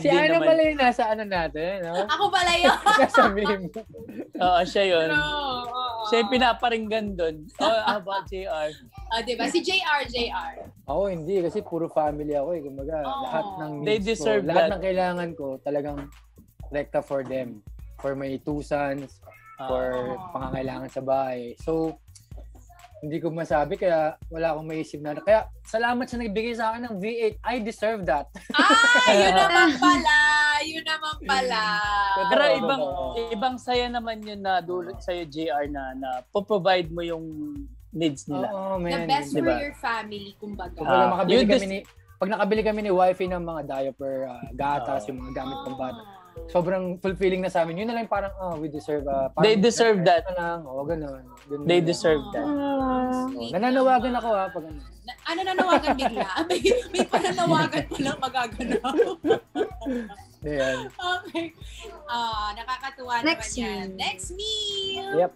Si Ana pala yung nasa ano natin, no? Ako pala yun. Kasabihin mo. Oo, siya yun. No, oo. Siya yung pinaparinggan doon. Oh, about J R. Oh, diba? Si J R, J R. Oo, oh, hindi. Kasi puro family ako eh. Kumbaga, oh, lahat ng needs ko, that. lahat ng kailangan ko talagang rekta for them, for my two sons, for oh. pangangailangan sa bahay. So, hindi ko masabi kaya wala akong maisip na. Kaya, salamat sa nagbigay sa akin ng V eight. I deserve that. Ah, yun naman pala. Yun naman pala. Pero ibang, ibang saya naman yun na dulot sa'yo, J R, na, na po-provide mo yung needs nila. Oh, man. The best diba? For your family, kumbaga. Kumbaga, makabili kami ni... Pag nakabili kami ni wifey ng mga diaper, uh, gatas, oh. yung mga gamit pang bata, sobrang fulfilling na sa amin. Yun na lang parang, oh, we deserve, uh, parang, they deserve that. Lang. Oh, ganun. Ganun they deserve oh. that. Oh. Nananawagan ako ha. Pag, na, ano nanawagan bigla? may, may pananawagan ko lang magaganaw. Okay. Uh, nakakatuwa Next naman yan. Meal. Next meal! Yep.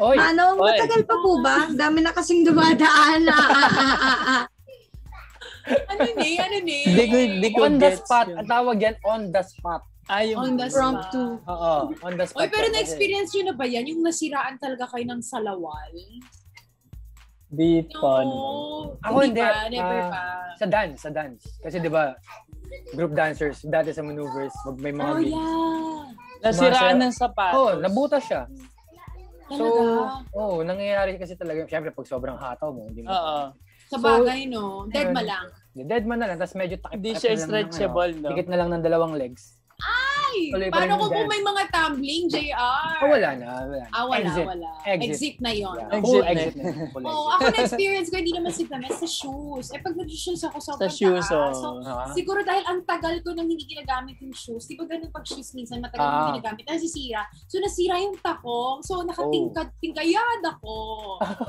Oy. Ano, Oy. Matagal pa po ba? Dami na kasing dumadaan. Ah, ah, ah, ah. Ano ni? Ano ni? On the spot. Ang tawag yan, on the spot. Ay, on the spot. Oo, on the spot. Oy, pero na-experience nyo na ba yan? Yung nasiraan talaga kayo ng salawal? Di pa. No. Ako hindi. Never pa. Sa dance, sa dance. Kasi di ba, group dancers, dati sa maneuvers, may mga oh, yeah. Nasiraan ng sapatos. Oo, nabutas siya. So, oo, nangyayari kasi talaga. Siyempre, pag sobrang hataw mo, hindi mo. Oo. Sa bagay, so, no? Dead ma lang. Dead ma na lang. Tapos medyo takip-takip na lang. Hindi siya stretchable, no? Tikit na lang ng dalawang legs. Ay! Tuloy paano kung dance? May mga tumbling, J R? Oh, wala na. Wala na. Ah, wala, exit. wala. Exit. Exit na yun. Yeah. Exit, oh, exit na yun. Oo, ako na-experience ko, hindi naman signaman sa shoes. Eh, pag nag-shoes ako, sobrang sa shoes, taas. So, uh-huh. siguro dahil ang tagal ko nang hindi ginagamit yung shoes. Di ba ganun pag shoes minsan, matagal uh-huh. nang ginagamit. Nasisira. So, nasira yung takong. So, nakatingkayad oh. ako.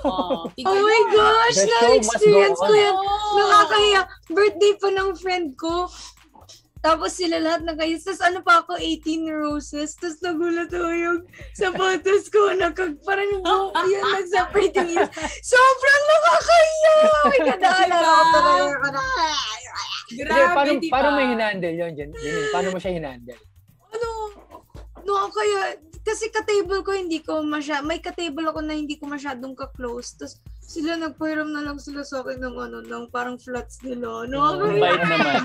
Oh, oh my gosh! Na-experience ko yan. Nakakahiya. Birthday pa ng friend ko. Tapos sila lahat na kayo. Tapos ano pa ako, eighteen roses. Tapos nagulat ako yung sapatos ko. Nakag, parang yung buhok yun, nag-separate yung yun. Sobrang nakakayo! May kadaalan ako talaga. Grabe, di ba? Paano may hinandel yun, Janine? Paano mo siya hinandel? Ano? No, kaya, kasi ka-table ko hindi ko masya, may ka-table ako na hindi ko masyadong ka-close. Tapos sila nagpahiram na lang sila sa akin ng ano lang, parang flats nila. No, ako yun. Bite naman.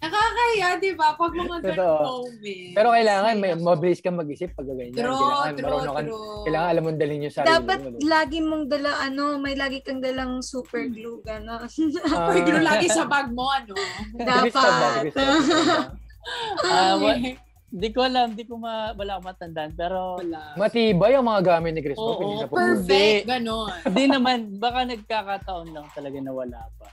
Nakakaya, di ba? Pag mga ganun moment. Pero kailangan, may, mabilis kang mag-isip pag ganyan. True, kailangan, true, true. Kailangan alam mong dalhin yung sarili. Dapat mo, lagi mong dala, ano, may lagi kang dalang super glue, gano'n. Super uh, glue lagi sa bag mo, ano? Dapat. Ah, uh, Di ko alam, di ko ma, wala akong matandaan, pero... Wala. Matibay ang mga gamit ni Christophe. Oo, oo perfect, gano'n. Di naman, baka nagkakataon lang talaga na wala pa.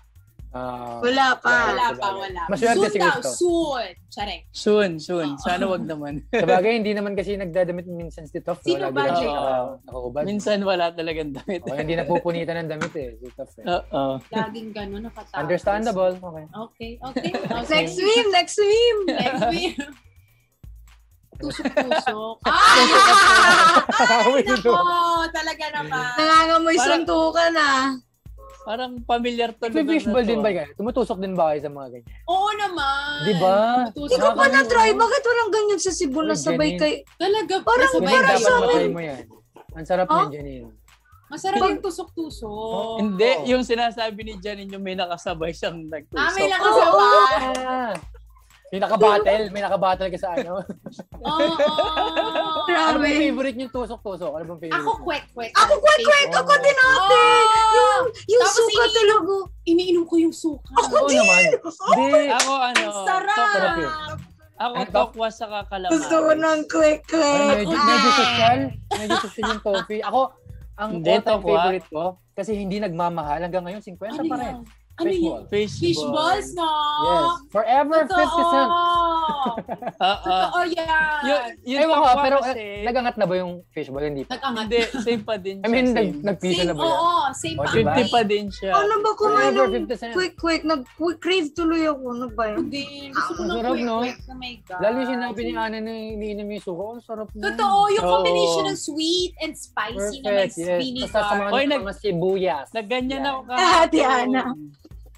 Uh, wala pa. Wala pa, wala. Maswerte si Kristo. Soon. Charing. Soon, soon. Uh-oh. Sana wag naman. Sabagay, hindi naman kasi nagdadamit minsan si Titoff. Sino ba, Jay? Nakakubad. Minsan wala talagang damit. Oh, hindi napupunitan ng damit eh. Titoff eh. Oo. Laging gano'n nakatapos. Understandable. Okay. Okay, okay. okay. Next meme, next meme. Next meme. Tusok-tusok. Ah! Ay, nako. Talaga naman. Nangangamoy suntukan ah. Parang familiar to. Fishball din ba kayo? Tumutusok din ba kayo sa mga ganyan? Oo naman. Di ba? Hindi ko pa na-try. Bakit walang ganyan sa Cebu na sabay kayo? Talaga. Parang, parang sa amin. Ang sarap niya, Janine. Masarap yung tusok-tusok. Oh. Hindi, yung sinasabi ni Janine yung may nakasabay siyang nagtusok. Ah, may nakasabay. Oh. May nakabattle. May nakabattle ka sa ano. Oo. Oh, oh. Ano bang favorite niyong tusok-tusok? Ano bang favorite? Ako kwek-kwek. Ako kwek-kwek. Ako din natin. Yung, yung suka ini- talaga. Iniinom ko yung suka. Ako, ako din. Naman. Hindi. Ako ano. Sarap. Ako tokwa sa kakalaman. Gusto ko ng kwek-kwek. Medyo, medyo social. Medyo social yung coffee. Ako, ang all-time favorite ko, kasi hindi nagmamahal. Hanggang ngayon, fifty ano pa rin. Ano yun? Fishballs, no? Yes. Forever fifty cents. Totoo yan. Yun, ewan ko, pero eh, nagangat na ba yung fishball? Hindi pa. Nagangat. Hindi, same pa din siya. I mean, nag, nagpisa na ba yan? Oo, same pa. fifty pa din siya. Ano ba kumain ng quick-quick? Nag-crave tuloy ako. Ano ba yun? Hindi. Gusto ko ng quick-quick. Oh my God. Lalo yung sinabi ni Ana na iniinom yung suko. Ang sarap na. Totoo, yung combination ng sweet and spicy na may spinach. Kasasamahan ko ng mga sibuyas. Nagganyan ako ka. Kahati, Ana.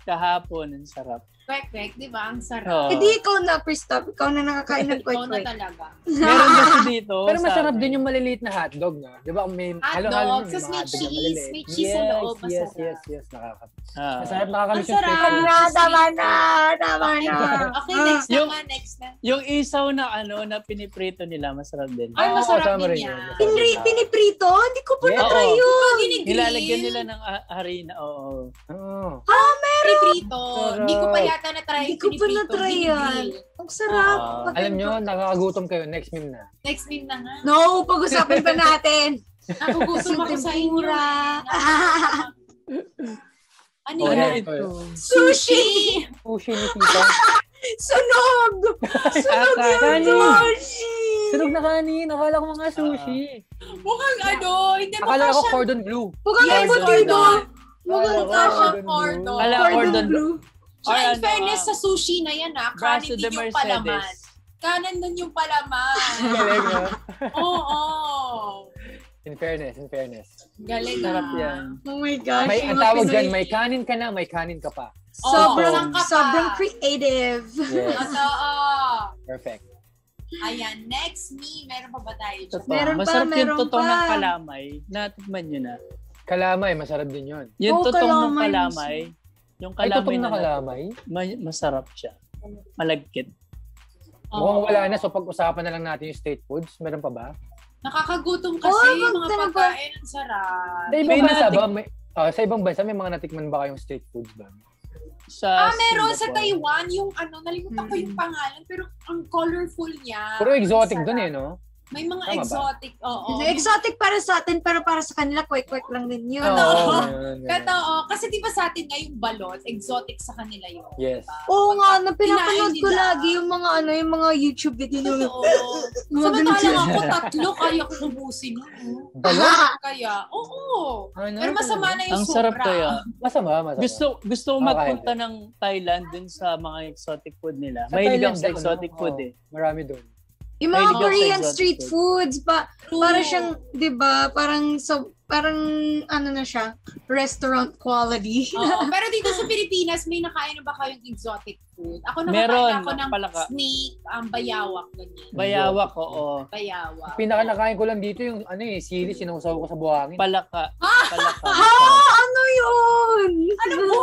Kahapon, ang sarap. Kwek-kwek, di ba? Ang sarap. Hindi, oh. Ikaw na, Christophe. Ikaw na nakakain ng kwek-kwek. Ikaw na talaga. Meron kasi dito. Pero masarap din yung maliliit na hotdog, na. Di ba? May halo-halo. Hotdog, so may cheese. May cheese sa loob. Yes, yes, yes. Nakakap. Ah. Masarap nakakamiss yung kwek. Ang sarap. Tama na, tama na. Okay, next na nga, next na. Yung isaw na ano, na piniprito nila, masarap din. Ay, masarap din yan. Piniprito? Hindi ko po na-try yun. Nilalagyan nila ng harina. Oo. Ah, meron. Piniprito. Hindi ko pa yata na-try. Hindi ko pa na-try yan. Ang sarap. Uh, alam nyo, nakakagutom kayo. Next meme na. Next meme na nga. No, pag-usapin pa natin. Nagugutom ako sa inyo. Ano oh, yan? Ito? Sushi! Sushi ni Tita. Sunog! Sunog yung sushi! Sunog na kanin. Akala ko mga sushi. Uh, mukhang ano. Hindi akala ko cordon blue. Mukhang yes, embutido. Mukhang cordon blue. Cordon blue. So, or in fairness, ano, sa sushi na yan, ha? Kanin din yung palaman. Kanan nun yung palaman. Galing, ha? Oo. Oh. In fairness, in fairness. Galing, ha? Oh my gosh. May, ang tawag dyan, may kanin ka na, may kanin ka pa. Oh, sobrang, ka pa. Sobrang creative. Yes. Oo. Perfect. Ayan, next me, meron pa ba tayo? Meron pa, masarap meron yung totoo pa. Ng kalamay. Natikman nyo na. Kalamay, masarap din yun. Yung oh, totoo ng kalamay. Yung kalamay na kalamay, masarap siya. Malagkit. Oh. Mukhang wala na, so pag-usapan na lang natin yung state foods. Meron pa ba? Nakakagutom kasi oh, yung mga pagkain. Ang sarap. Sa ibang, bansa ba, may, uh, sa ibang bansa, may mga natikman ba kayong state foods ba? Sa ah, meron sa Taiwan. Yung ano, nalimutan hmm. ko yung pangalan, pero ang colorful niya. Pero exotic dun eh, no? May mga tama exotic, oo. Exotic para sa atin, pero para sa kanila, kwek-kwek lang din yun. Oo. Totoo. Kasi diba sa atin nga yung balot, exotic sa kanila yun. Yes. Diba? Oo nga, na pinapanood ko lagi yung mga ano, yung mga YouTube video nila. Oo. Samantala lang ako, tatlo, kaya ko ubusin yun. Balot? Kaya, oo. Pero masama na yung sobra. Ang sarap kaya. Masama, masama. Gusto gusto magpunta ng Thailand dun sa mga exotic food nila. May hilig sa exotic food eh. Marami dun. Yung mga Korean street foods pa, para siyang, 'di ba? Parang so, parang ano na siya, restaurant quality. Oo, pero dito sa Pilipinas, may nakain na ba kayong exotic food? Ako nakakain ako ng palaka. Snake, um, bayawak ganyan. Bayawak, oo. Bayawak. Pinaka nakain ko lang dito yung ano eh, sili sinusaw ko sa buhangin. Palaka. Palaka. Ah, ano 'yun? Ano po?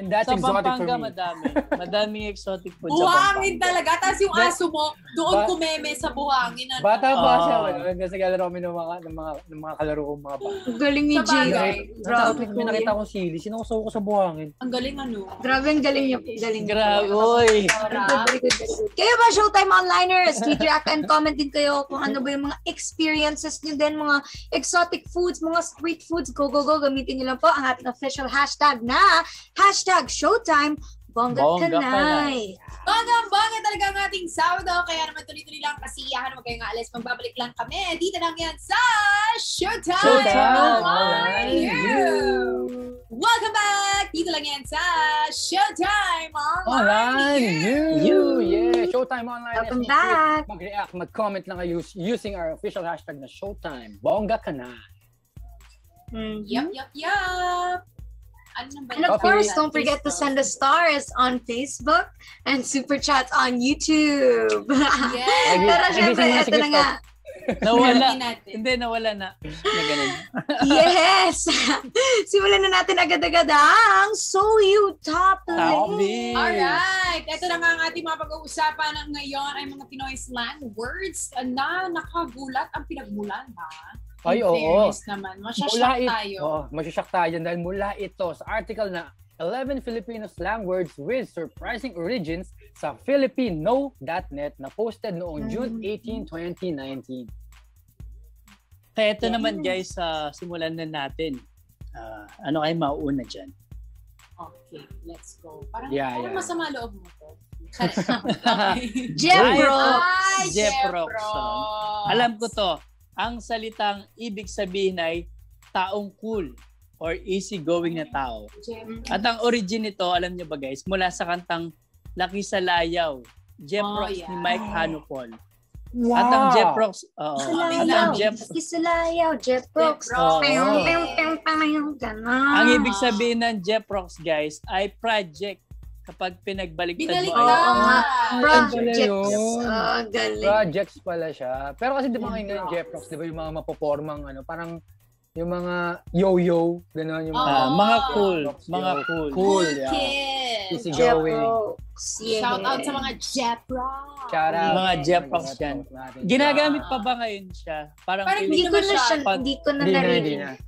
And that's exotic for me. Madami. Madaming exotic food sa buhangin talaga. Tapos yung aso mo, doon kumeme sa buhangin. Ano? Bata pa siya, kasi kalaro kami ng mga ng mga ng mga kalaro kong mga bata. Galing ni Jay. Grabe, may nakita akong sili, sinusaw ko sa buhangin. Ang galing ano. Grabe, ang galing niya, galing. Grabe, oy. Kayo ba, Showtime Onliners? React and comment din kayo kung ano ba yung mga experiences nyo din, mga exotic foods, mga street foods. Go, go, go. Gamitin nyo lang po ang ating official hashtag na hashtag Showtime Bongga Kanay. Bongga-bongga talaga ang ating Sabado. Kaya naman tuloy-tuloy lang kasi iyahan mo kayo nga alas. Magbabalik lang kami. Dito lang yan sa Showtime, Showtime Online U. Welcome back! Dito lang yan sa Showtime Online U! You. Yeah! Showtime Online U! Welcome back! Mag-react, mag-comment lang kayo using our official hashtag na Showtime. Bongga ka na! Mm-hmm. Yup, yup, yup! And of course, don't forget to send us stars on Facebook and super chats on YouTube. Yes! Pero syempre, ito na nga. Nawala. Hindi, nawala na. Yes! Simulan na natin agad-agad ang So You Top List. Alright! Ito na nga ang ating mga pag-uusapan ng ngayon ay mga Pinoy slang words na nakagulat ang pinagmulan, ha? Ay, oo. Oh, oh. naman. Masyashock tayo. Oh, masyashock tayo dahil mula ito sa article na eleven Filipino slang words with surprising origins sa Philippine No dot net na posted noong June eighteenth, twenty nineteen. Kaya ito yeah. naman guys, uh, simulan na natin. Uh, ano kayo mauuna dyan? Okay, let's go. Parang, yeah, parang yeah. masama loob mo to. Jeprox! Jeprox! Alam ko to, ang salitang ibig sabihin ay taong cool or easygoing na tao. At ang origin nito, alam niyo ba guys, mula sa kantang Laki sa Layaw, Jeprox oh, yeah. ni Mike Hanopol. Wow. At ang Jeprox, uh, at ang Jeprox, Laki sa Layaw, Jeprox. Oh. Ang ibig sabihin ng Jeprox guys ay project kapag pinagbaliktad mo. Ay, projects. Oh, galing. Projects pala siya. Pero kasi di ba ngayon ng Jeprox, di ba yung mga mapopormang ano, parang yung mga yo-yo, gano'n yung mga... Oh, mga cool. Mga cool. Cool, yeah. Easy going. Yeah. Shout out sa mga Jeprox. Shout out. Mga Jeprox yan. Ginagamit pa ba ngayon siya? Parang hindi ko na siya, hindi ko na narinig.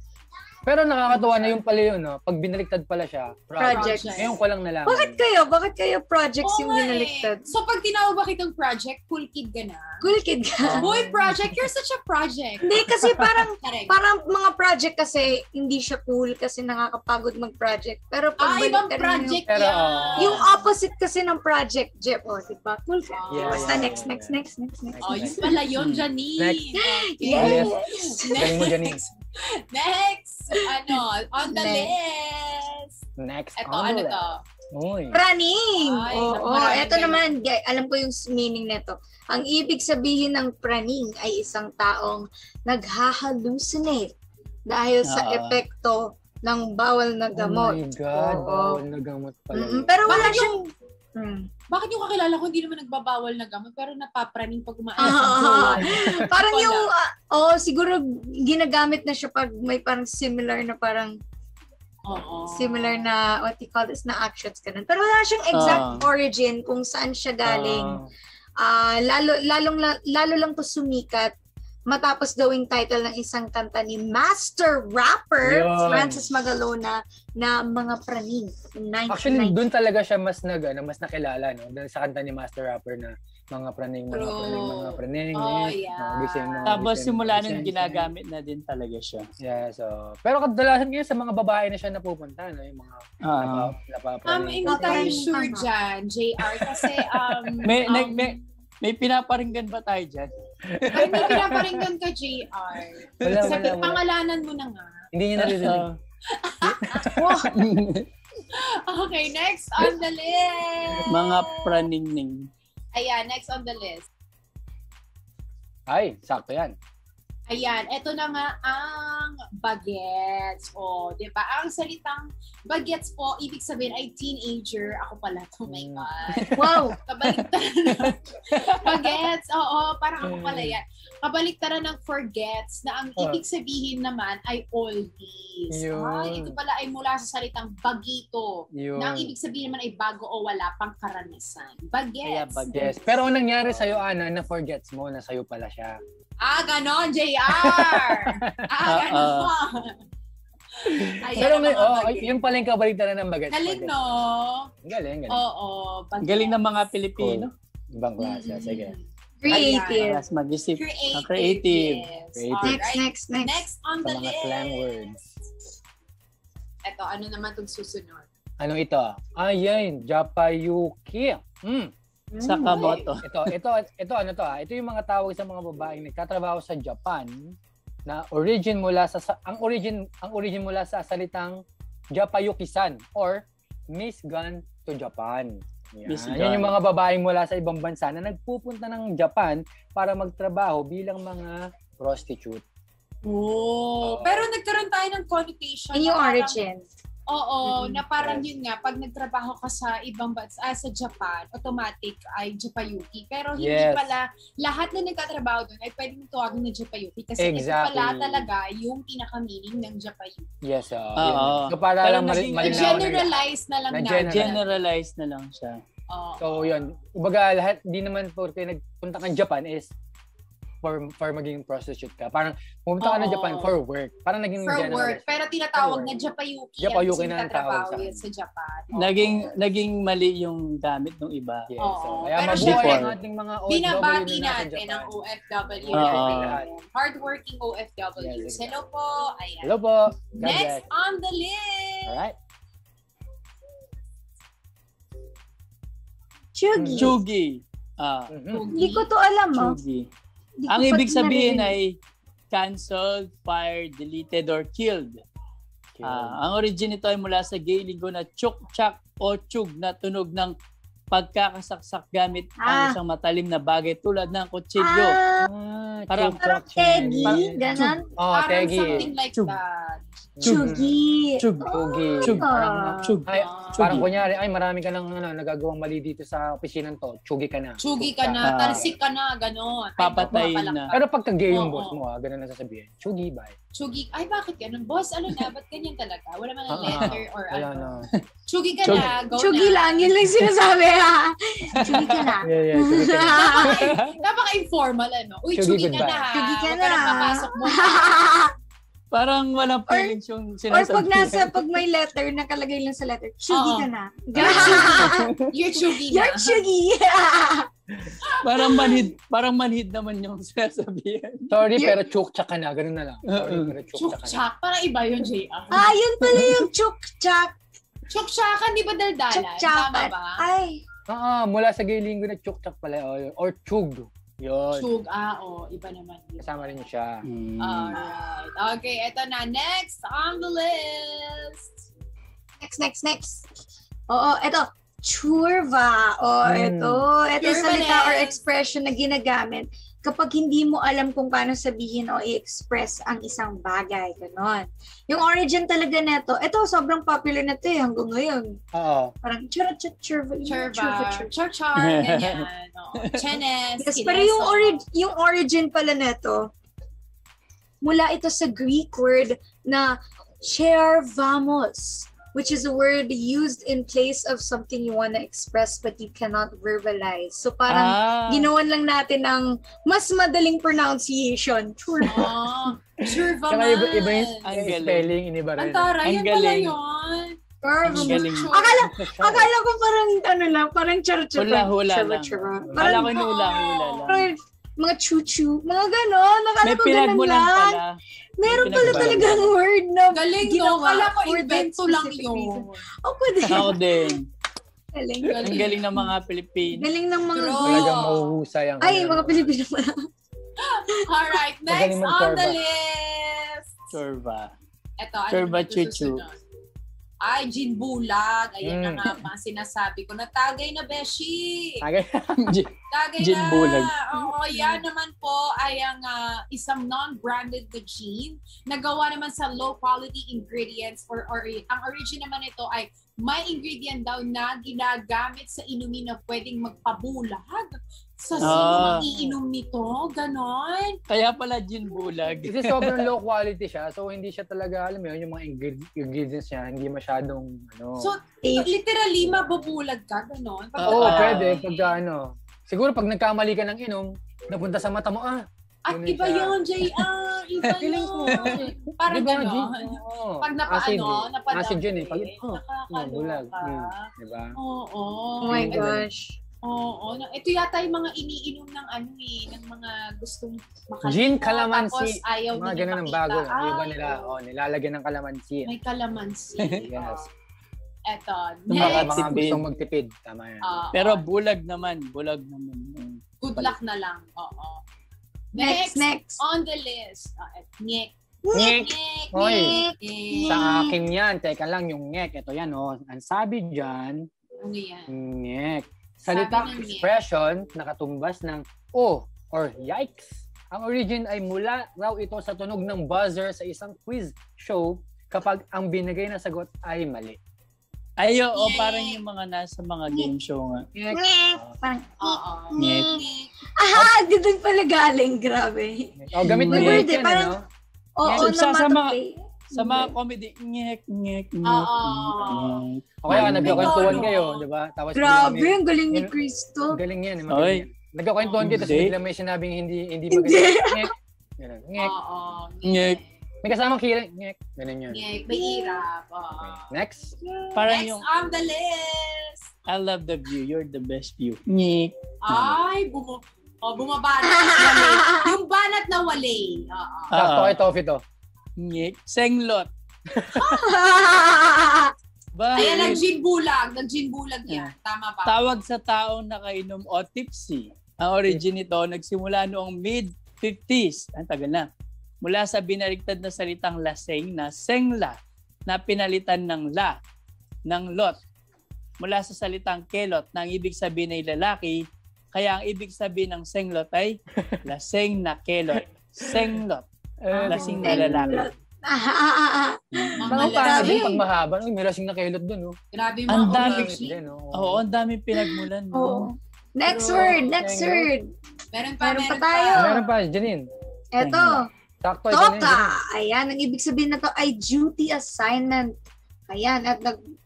Pero nakakatuwa na yung pala yun, no? Pag binaliktad pala siya, projects. Ngayon ko lang nalaman. Bakit kayo? Bakit kayo projects oh, yung binaliktad? Eh. So pag tinawag ba kitong project, cool kid ka na? Cool kid ka. Oh. Boy project, you're such a project. Hindi, kasi parang parang mga project kasi hindi siya cool kasi nakakapagod mag-project. Pero pag ah, baliktad project yung, yeah. yung opposite kasi ng project, Jeff. O, oh, diba? Cool ka. Yeah, basta yeah, next, yeah. next, next, next, next. Oh, yun pala yun, Janine. Next. Yes. Yes. Next. Next. Ano, on the next. list. Next eto, on ano the to? list. Praning! Ay, Oo, oh, ito kayo. naman, alam ko yung meaning nito. Ang ibig sabihin ng praning ay isang taong naghahallucinate dahil uh, sa epekto ng bawal na gamot. Oh my God, Oo. bawal na gamot pala. Mm-hmm. Pero wala bakit siyang... Yung, hmm. Bakit yung kakilala ko hindi naman nagbabawal na gamot pero napapraning pag umaalas ang buwan? Parang yung... Uh, Oo, oh, siguro ginagamit na siya pag may parang similar na parang oh, oh. similar na what you call this na actions ganun. Pero wala siyang exact uh. origin kung saan siya galing. Uh. Uh, lalo lalong lalo lang to sumikat matapos gawing title ng isang kanta ni Master Rapper yes. Francis Magalona na Mga Praning in nineteen ninety. Actually, doon talaga siya mas nag ano, mas nakilala no, dahil sa kanta ni Master Rapper na mga praning, mga Bro. praning, mga praning. Oh, yeah. Gising na, Tapos gising, simula gising, nun, ginagamit na din talaga siya. Yeah, so... Pero kadalasan ngayon sa mga babae na siya napupunta, no? Yung mga uh, napapraning. Um, hindi tayo sure dyan, J R. Kasi, um... May, um, may, may pinaparinggan ba tayo dyan? Ay, may pinaparinggan ka, J R. Wala, wala, wala. Pangalanan mo na nga. Hindi niya naririnig. Okay, next on the list! Mga praning-ning. Ayan, next on the list. Ay, sakto yan. Ayan, eto na nga ang bagets. O, oh, diba? Ang salitang bagets po, ibig sabihin ay teenager. Ako pala, oh my God. Wow! Kabaliktaran ng bagets. Oo, parang ako pala yan. Kabaliktaran ng forgets na ang ibig sabihin naman ay oldies. Ay, ito pala ay mula sa salitang bagito. Yun. Na ang ibig sabihin naman ay bago o wala pang karanasan. Bagets. Kaya bagets. Pero ang nangyari sa'yo, Ana, na forgets mo na sa'yo pala siya. Ah, ganon, J R! Ah, ganon! Ayan, pero may, oh, yung pala yung kabaligtaran ng bagets. Galing, no? Galing, galing. Oo, bagets. Galing ng mga Pilipino. Cool. Ibang klase, mm-hmm. sige. Creative. Mag-isip. Creative. Creative. Creative. Next, next, next. Next on the list. Sa mga slang words. Ito, ano naman itong susunod? Ano ito? Ayan, Japayuki. Hmm. Sa kamoto. Ito, ito, ito ano to ah. Ito yung mga tawag sa mga babaeng nagtatrabaho sa Japan na origin mula sa ang origin ang origin mula sa salitang Japayuki-san or Miss Gun to Japan. Yan. Yan yung mga babaeng mula sa ibang bansa na nagpupunta ng Japan para magtrabaho bilang mga prostitute. Oh, uh, pero nagkaroon tayo ng connotation. In yung origin. Oo, mm-hmm. na parang yun nga, pag nagtrabaho ka sa ibang bansa, ah, sa Japan, automatic ay Japayuki. Pero hindi yes. pala, lahat na nagtatrabaho doon ay pwedeng tawagin na Japayuki. Kasi exactly. ito pala talaga yung pinaka-meaning ng Japayuki. Yes, oo. Uh, uh, so para lang malinaw. Generalize na lang na. Generalize. generalize na lang siya. Uh, so yun, kumbaga lahat, di naman porke nagpunta kang Japan is for, for maging prostitute ka. Parang pumunta ka na Japan for work. Parang naging for work. Pero tinatawag na Japayuki. Japayuki na ang tawag sa Japan. Oh. Naging naging mali yung gamit ng iba. Yes. So, kaya pero sure, binabati natin ang O F W. Hardworking O F Ws. Hello po. Ayan. Hello po. Next on the list. Alright. Chugi. Chugi. Ah. Hindi ko to alam mo. Chugi. Di ang ibig sabihin ay cancelled, fired, deleted, or killed. Okay. Uh, ang origin nito ay mula sa gay linggo na chuk-chak o chug na tunog ng pagkakasaksak gamit ah. ang isang matalim na bagay tulad ng kutsilyo. Ah, parang tegi, ganun. Oh, parang tegi. Something like chug. That. Chugi. Chug. Chugi. Chug. Parang chug. Ay, parang kunyari, ay marami ka nang ano, nagagawang mali dito sa opisinang to. Chugi ka na. Chugi ka na. Talsik ka na. Ganun. Papatay na. Pero pagka-gay yung boss mo, ganun na sasabihin. Chugi, bye. Chugi. Ay, bakit ganun? Boss, ano na? Ba't ganyan talaga? Wala man ang letter or ano. Chugi ka na. Go na. Chugi lang. Yun lang sinasabi, ha? Chugi ka na. Yeah, yeah. Chugi ka na. Napaka-informal, ano? Uy, chugi ka na, ha? Chugi ka na. Mapasok mo. Parang walang feelings yung sinasabi. Or pag nasa, pag may letter, nakalagay lang sa letter, chugi ka na. You're chugi na. You're chugi. Parang manhid, parang manhid naman yung sinasabihin. Sorry, you're... pero chuk-chak ka na. Ganun na lang. Sorry, pero chuk-chak. Parang iba yun, J R. Ah, yun pala yung chuk-chak. Chuk-chakan, di ba daldalan? Tama ba? Ay. Ah, mula sa gaylingo na chuk-chak pala. Or chug. Yun. Chug, ah, o. Oh, iba naman. Yun. Kasama rin siya. Mm. Alright. Okay, eto na. Next on the list. Next, next, next. Oo, eto. Churva. O, mm. eto. Eto yung salita or expression na ginagamit kapag hindi mo alam kung paano sabihin o i-express ang isang bagay. Ganon. Yung origin talaga neto. Eto, sobrang popular na ito eh. Hanggang ngayon. Oo. Parang churva, churva, churva, churva, ganyan. Chenes. Pero yung, orig- yung origin pala neto, mula ito sa Greek word na chervamos, which is a word used in place of something you want to express but you cannot verbalize. So parang ah. ginawan lang natin ng mas madaling pronunciation. Sure. Oh, sure ba man? Iba, iba yung spelling, iniba rin. Ang tara, yan pala yun. Akala, akala ko parang ano lang, parang char-char. Hula-hula lang. Akala ko yung hula-hula lang. Mga chuchu, mga gano'n. Nakala ko ganun lang. Meron pala talagang word na galing no. Akala ko invento lang yun. O pwede. Ako din. Galing. Ang galing ng mga Pilipino. Galing ng mga... Talagang mahuhusay ang... Ay, mga Pilipino pala. Alright, next on the list. Churva. Ito, Churva chuchu. Ay, ginbulag. Ayan mm. na nga mga sinasabi ko. Natagay na, Beshi! Tagay na. Tagay ginbulag. Na. Oo, yan naman po ay ang uh, isang non-branded na gin na gawa naman sa low-quality ingredients. Or, or, ang origin naman ito ay may ingredient daw na ginagamit sa inumin na pwedeng magpabulag. Sa so, sino ah. mag-iinom nito? Ganon? Kaya pala ginbulag. Kasi sobrang low quality siya. So, hindi siya talaga, alam mo yun, yung mga ingredients niya, hindi masyadong, ano... So, literally, mabubulag ka, ganon? Pag- Oo, oh, uh, pwede. Pag, ano, siguro, pag nagkamali ka ng inom, napunta sa mata mo, ah, at yun iba yun, J R. Iba yun. Parang diba, gano'n. Oh, pag napaano, napadami. Acid yun eh. Pag, oh, mabulag. Mm, diba? Oo. Oh, oh. oh my gosh. Oo, no. Ito yata yung mga iniinom ng ano eh, ng mga gustong makalimutan. Gin, kalamansi, mga ganun ng bago. Ay, iba nila, oh, nilalagyan ng kalamansi. May kalamansi. Yes. Eto, next. Mga, mga gustong magtipid, tama yan. Uh, Pero bulag naman, bulag naman. Good luck na lang, oo. Next, next. On the list, uh, nyek. Nyek. Nyek. Sa akin yan, teka lang yung nyek. Ito yan, oh. Ang sabi dyan, ano yan? Nyek. Salitang expression na katumbas ng oh or yikes. Ang origin ay mula raw ito sa tunog ng buzzer sa isang quiz show kapag ang binigay na sagot ay mali. Ay, oo, parang yung mga nasa mga game show nga. Parang, oo. Aha, di doon pala galing. Grabe. O, gamit na word yan, ano? Oo, naman. Sa mga comedy, ngek, ngek, ngek. Oo. Okay, nagkakwentuhan kayo, di ba? Grabe, ang galing ni Christophe. Ang galing yan. Nagkakwentuhan kayo, tapos biglang may sinabing hindi maganda. Ngek, ngek, ngek. May kasamang kilig. Ngek. Ganun yun. Ngek. Mahirap. Oh. Next. Parang next yung, on the list. I love the view. You're the best view. Ngek. Ay, bumo, oh, bumabanat na walay. Yung banat na walay. Oo. Sakto kay Toffee to. Ngek. Senglot. Ayan, nag-ginbulag. Nag-ginbulag niya. Tama ba? Tawag sa taong nakainom o tipsy. Ang origin nito, nagsimula noong mid-fifties. Ang tagal na. Mula sa binaliktad na salitang laseng na sengla na pinalitan ng la, ng lot. Mula sa salitang kelot na ang ibig sabihin ay lalaki, kaya ang ibig sabihin ng senglot ay laseng na kelot. Senglot. Lasing na lalaki. Parang parang pagmahaba, may lasing na kelot dun. Oh. Grabe yung mga ulang. Oo, ang dami pinagmulan. Oh. Next Pero, word, next word. Meron pa, meron pa tayo. Meron pa, Janine. Eto. Takto, Toka! Ayan, ang ibig sabihin na to ay duty assignment. Ayan, at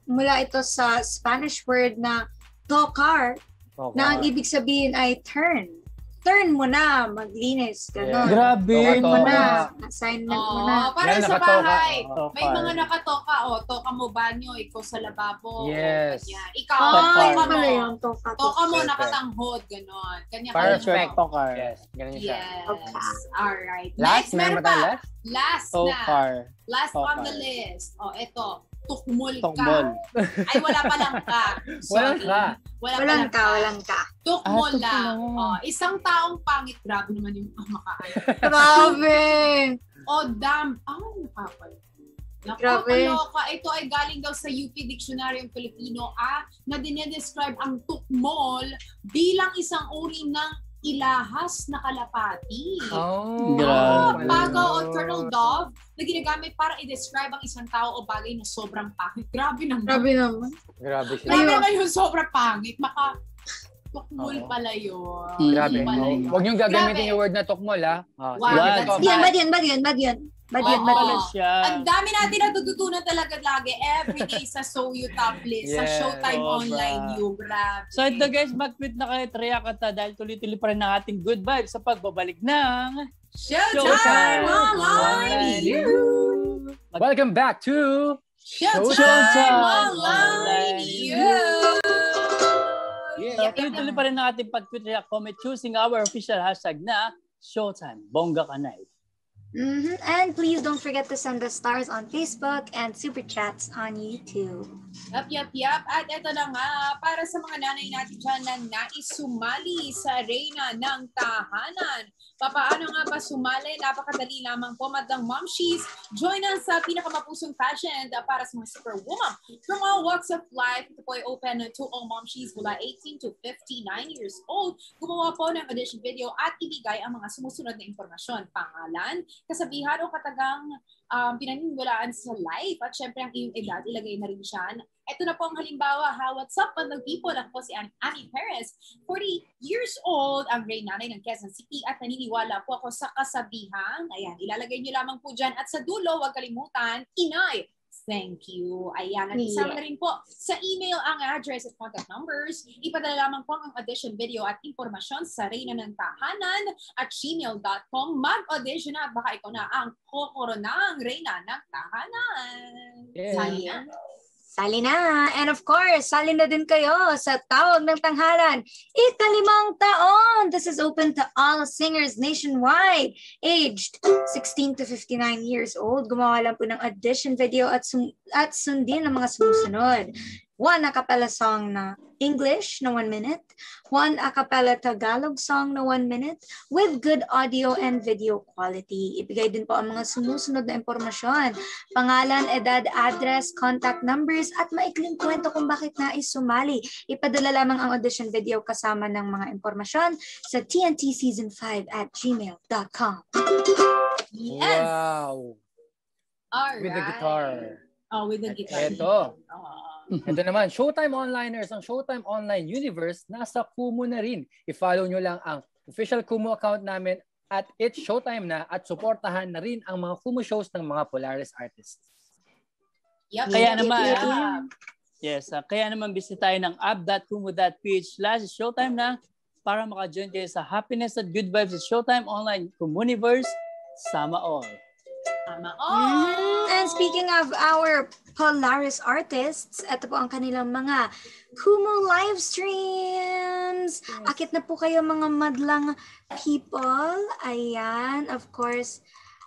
mula ito sa Spanish word na tocar, tocar, na ang ibig sabihin ay turn. Turn mo na, maglinis. Ganun. Yeah. Grabe! Turn mo na, assignment oh, mo na. Parang yeah, sa bahay, tocar. May mga nakatoka. O, toka mo banyo, ikaw sa lababo. Yes. Ganyan. Ikaw, oh, toka mo. Yung toka, toka, toka mo, nakatanghod. Ganon. Perfect. Tocar. Yes. Ganun siya. Yes. Okay. Alright. Last, meron pa. Last na. Tocar. Last tocar on the list. O, eto. Tukmol ka. Tukmol. Ay, wala pa lang ka. Walang ka. Wala walang ka, walang ka. Tukmol ah, lang. Oh, isang taong pangit. Grabe naman yung pamakaan. Grabe! Oh, damn. Ah, nakapal. Nakakaloka. Ito ay galing daw sa U P Diksyonaryong Filipino ah, na dinedescribe ang tukmol bilang isang uri ng ilahas na kalapati. Oh, oh pagaw o turtle dove na ginagamit para i-describe ang isang tao o bagay na sobrang pangit. Grabe naman. Grabe naman. Grabe siya. Grabe naman yung sobrang pangit. Maka tukmol oh pala yun. Mm. Grabe. Huwag niyong gagamitin yung word na tukmol, ha? Oh, wow. Bad yun, bad yun, bad yun, bad yun. Bad yun, bad yun. Ang dami natin natututunan talaga lagi everyday sa So You Top List, yeah, sa Showtime oh, Online U. Grabe. So ito guys, mag-quit na kayo, Triakata, dahil tuloy-tuloy pa rin ang ating good vibes sa pagbabalik ng Showtime, Showtime Online U. Welcome back to Showtime, Showtime Online U. Yeah. So, tuloy-tuloy pa rin ang ating pag-Twitter comment choosing our official hashtag na Showtime. Bongga ka na eh. Mm-hmm. And please don't forget to send us stars on Facebook and super chats on YouTube. Yup, yup, yup. At eto na nga, para sa mga nanay natin dyan na naisumali sa Reyna ng Tahanan. Papaano nga ba sumali? Napakadali lamang po, Madlang Momshies. Join us sa pinakamapusong fashion para sa mga superwoman from all walks of life. Ito po ay open to all Momshies mula eighteen to fifty-nine years old. Gumawa po ng audition video at ibigay ang mga sumusunod na impormasyon. Pangalan, kasabihan o katagang um, pinaniniwalaan sa life at syempre ang iyong edad, ilagay na rin siya. Ito na po ang halimbawa, ha? What's up, Madlang people? Ako po si Annie Perez, forty years old, ang great nanay ng Quezon City at naniniwala po ako sa kasabihan. Ayan, ilalagay niyo lamang po dyan at sa dulo, huwag kalimutan, inay. Thank you. Ayan, at isama na rin po sa email ang address at contact numbers. Ipadala lamang po ang audition video at impormasyon sa Reyna ng Tahanan at gmail dot com. Mag-audition na, baka ikaw na ang kokoronan ng Reyna ng Tahanan. Yeah. Sali na. Sali na. And of course, sali na din kayo sa Tawag ng Tanghalan. Ikalimang taon. This is open to all singers nationwide, aged sixteen to fifty-nine years old. Gumawa lang po ng audition video at, sum- at sundin ng mga sumusunod. One acapella song na English na one minute. One acapella Tagalog song na one minute with good audio and video quality. Ibigay din po ang mga sumusunod na impormasyon. Pangalan, edad, address, contact numbers, at maikling kwento kung bakit nais sumali. Ipadala lamang ang audition video kasama ng mga impormasyon sa T N T season five at gmail dot com. Yes! Wow! All with right. the guitar. Oh, with the guitar. Ito. Oh. Ito naman, Showtime Onliners, ang Showtime Online Universe, nasa Kumu na rin. I-follow nyo lang ang official Kumu account namin at It's Showtime na at suportahan na rin ang mga Kumu shows ng mga Polaris artists. Yep. Kaya naman, uh, yes, uh, kaya naman visit tayo ng app.kumu.ph slash showtime na para maka-join kayo sa happiness at good vibes at Showtime Online Kumuniverse. Sama all. Sama all. Mm. And speaking of our Polaris artists, ito po ang kanilang mga Kumu live streams. Akit na po kayo mga madlang people. Ayan, of course,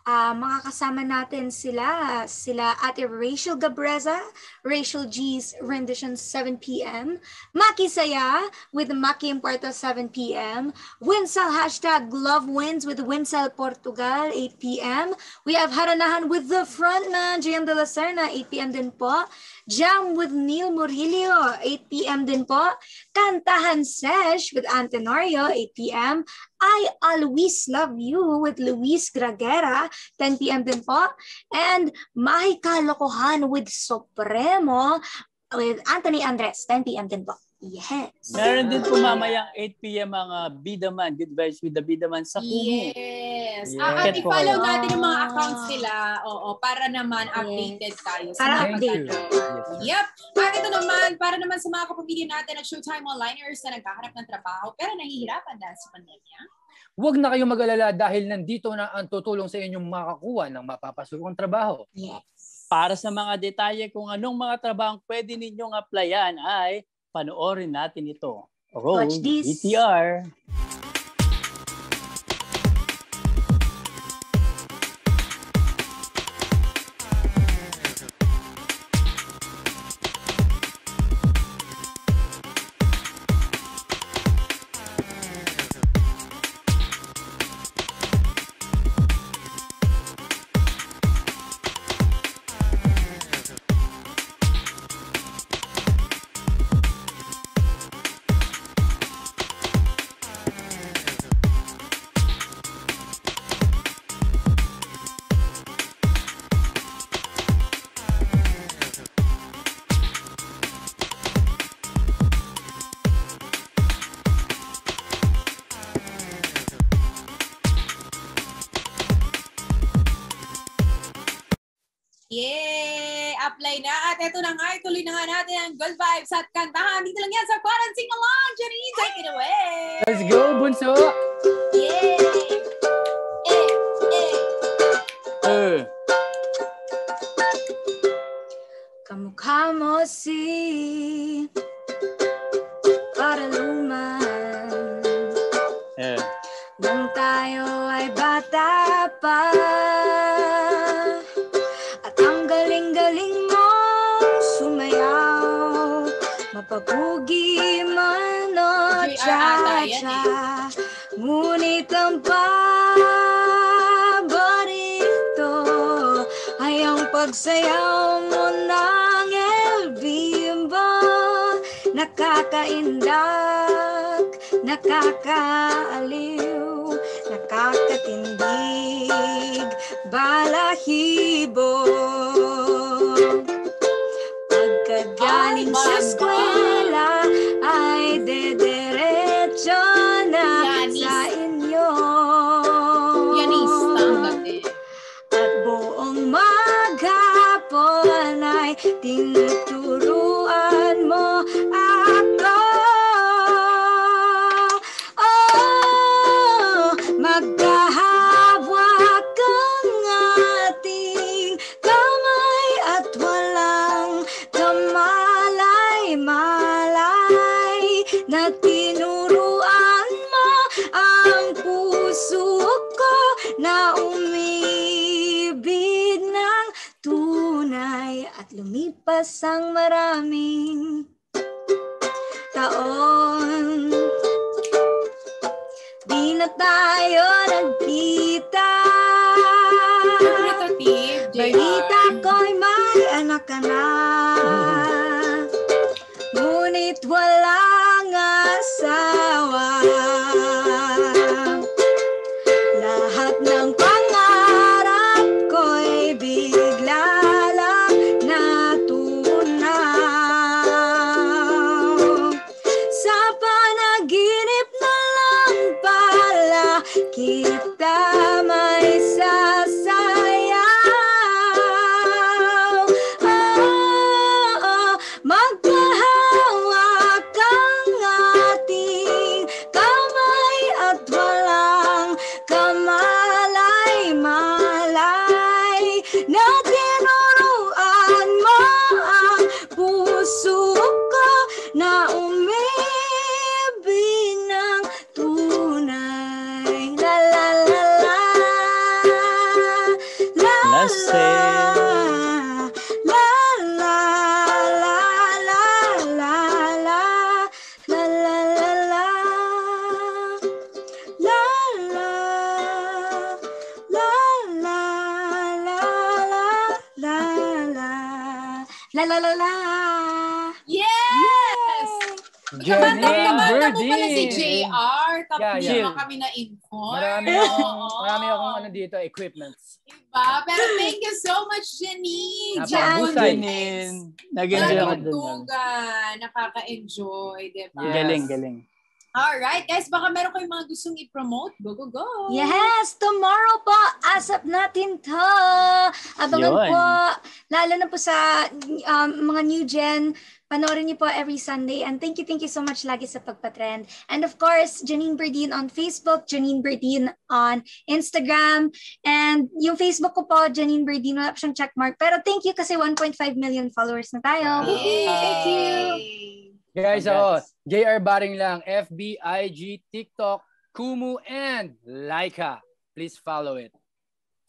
Uh, makakasama natin sila, sila Ate Rachel Gabreza, Rachel G's rendition seven p m, Maki Saya with Maki Importa seven p m, Winsal hashtag Love Wins with Winsal Portugal eight p m, we have Haranahan with the frontman, Jayanda de La Serna eight p m din po, Jam with Neil Murillo eight p m din po, Kantahan Sesh with Antonio eight p m, I Always Love You with Luis Gragera ten p m din po, and Mahi Kalokohan with Supremo with Anthony Andres ten p m din po. Yes. Meron din po mamayang eight p m ang uh, Bidaman, Good Vibes with the Bidaman sa Kumu. Yes. yes. Ah, ati follow natin yung mga accounts nila. Oo, para naman updated yes. tayo. Para updated. Yep. Para ito naman, para naman sa mga kapamilya natin at Showtime Onliners na nagkahanap ng trabaho pero nahihirapan dahil sa pandemya. Huwag na kayong mag-alala dahil nandito na ang tutulong sa inyong makakuha ng mapapasukong trabaho. Yes. Para sa mga detalye kung anong mga trabaho pwede ninyong applyan ay panoorin natin ito. Roll B T R. Na. At eto na nga, ituloy na nga natin ang Good Vibes at Kantahan. Dito lang yan sa Quarantine Sing Along. Janine, take it away! Let's go, bunso! Yeah! Eh, eh! Eh! Kamukha mo si para luman eh. Nang tayo ay bata pa Papugi man o cha-cha, ngunit ang paborito ay ang pagsayaw mo ng El Bimbo. Nakakaindak, nakakaaliw, nakakatindig, balahibo. Pagkagaling sa eskwela ay dederecho na sa inyo. At buong maghapon ay tinuturuan mo ako. Oh, magkahawak ang ating kamay at walang malay na tinuruan mo ang puso ko na umibig ng tunay at lumipas ang maraming taon. Di na tayo nagkita. Balita ko'y may anak ka na. Ngunit walang asawa. Lahat ng pangarap ko'y bigla Yes! Janine Berdin! Kabanta pala si J R. Tapos yeah, yeah. kami na-inform. Marami akong, marami akong ano dito, equipments. Diba? Pero thank you so much, Janine. Napagusay. Nag-enjoy ako dun. Nakaka-enjoy, diba? Yes. Galing, galing. Alright, guys, baka meron kayong mga gustong i-promote. Go, go, go! Yes! Tomorrow po, asap natin to! Abangan Yun. po, lalo na po sa um, mga new gen, panoorin niyo po every Sunday. And thank you, thank you so much lagi sa pagpatrend. And of course, Janine Berdin on Facebook, Janine Berdin on Instagram. And yung Facebook ko po, Janine Berdin, wala po siyang checkmark. Pero thank you kasi one point five million followers na tayo. Yay! Thank you! Guys, ako, J R Baring lang, F B, I G, TikTok, Kumu, and Laika. Please follow it.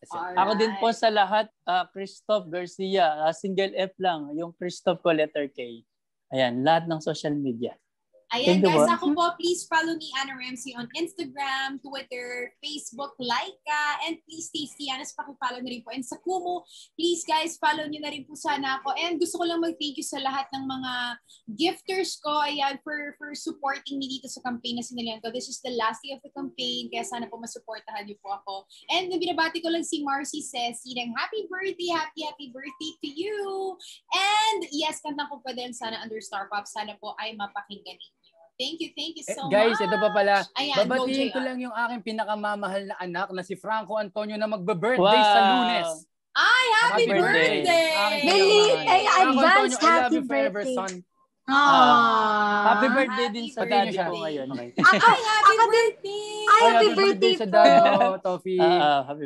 it. Ako din po sa lahat, uh, Christophe Garcia, uh, single F lang, yung Christophe ko letter K. Ayan, lahat ng social media. Ayan guys, ako po, please follow me, Anna Ramsey, on Instagram, Twitter, Facebook, like ka, and please stay Stianas, pakifollow na rin po. And sa Kumu, please guys, follow nyo na rin po sana ako. And gusto ko lang mag-thank you sa lahat ng mga gifters ko, ayan, for, for supporting me dito sa campaign na sinalihan ko. This is the last day of the campaign, kaya sana po masuportahan nyo po ako. And binabati ko lang si Marcy Ceci ng happy birthday, happy, happy birthday to you! And yes, kanta ko pa din sana under Star Pop, sana po ay mapakinggan niyo. Thank you, thank you so guys, much. Guys, ito pa pala. Ayan, babatiin ko lang yung aking pinakamamahal na anak na si Franco Antonio na magbe-birthday wow. sa Lunes. Ay, happy, happy birthday! birthday. Bili, ay, advanced happy birthday. Son. Uh, happy birthday happy din birthday. sa daddy ko ngayon. Okay. Ay, ay, happy birthday! Ay, happy birthday po!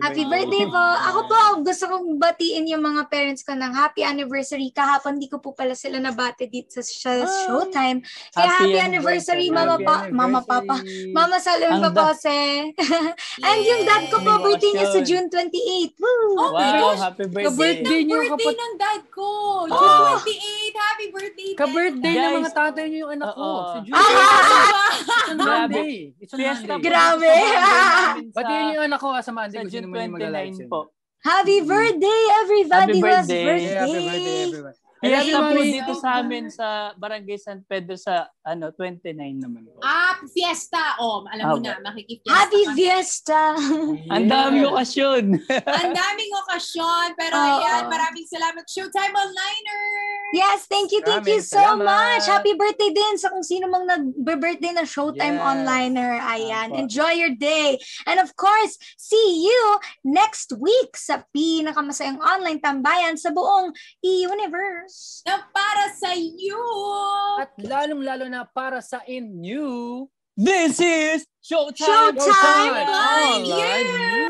Happy birthday po! Ako po, gusto kong batiin yung mga parents ko ng happy anniversary. Kahapon, di ko po pala sila nabati dito sa Showtime. Kaya happy, happy anniversary, mama, happy pa, anniversary. mama papa. Mama Salon Papose. And yung dad ko po, birthday niya sa June twenty-eighth. Woo! Oh my wow, gosh! Happy birthday! Birthday ng dad ko! June twenty-eighth! Happy birthday! Ka-birthday! Guys, ng mga tatay niyo yung anak ko. Uh-oh. Si Julie. It's on Monday. It's on Monday. Grabe. Pati yun yung anak ko sa Monday. Sa June twenty-ninth po. Happy birthday, everybody. Happy birthday. Yeah, happy birthday, everyone. Kaya yeah, po dito sa amin sa Barangay San Pedro sa ano twenty-nine naman po. Ah, fiesta. O, oh, alam mo okay. na, makikipiesta. Happy ka. fiesta! Yeah. Ang daming okasyon. Ang daming okasyon. Pero oh, ayan, maraming salamat Showtime Onliners! Yes, thank you, thank maraming you so salamat. much! Happy birthday din sa kung sino mang nag-birthday na Showtime yes. Onliner. Ayan, oh, enjoy your day. And of course, see you next week sa pinakamasayang online tambayan sa buong e-universe. Na para sa iyo at lalong-lalo na para sa inyo. This is Showtime Online U!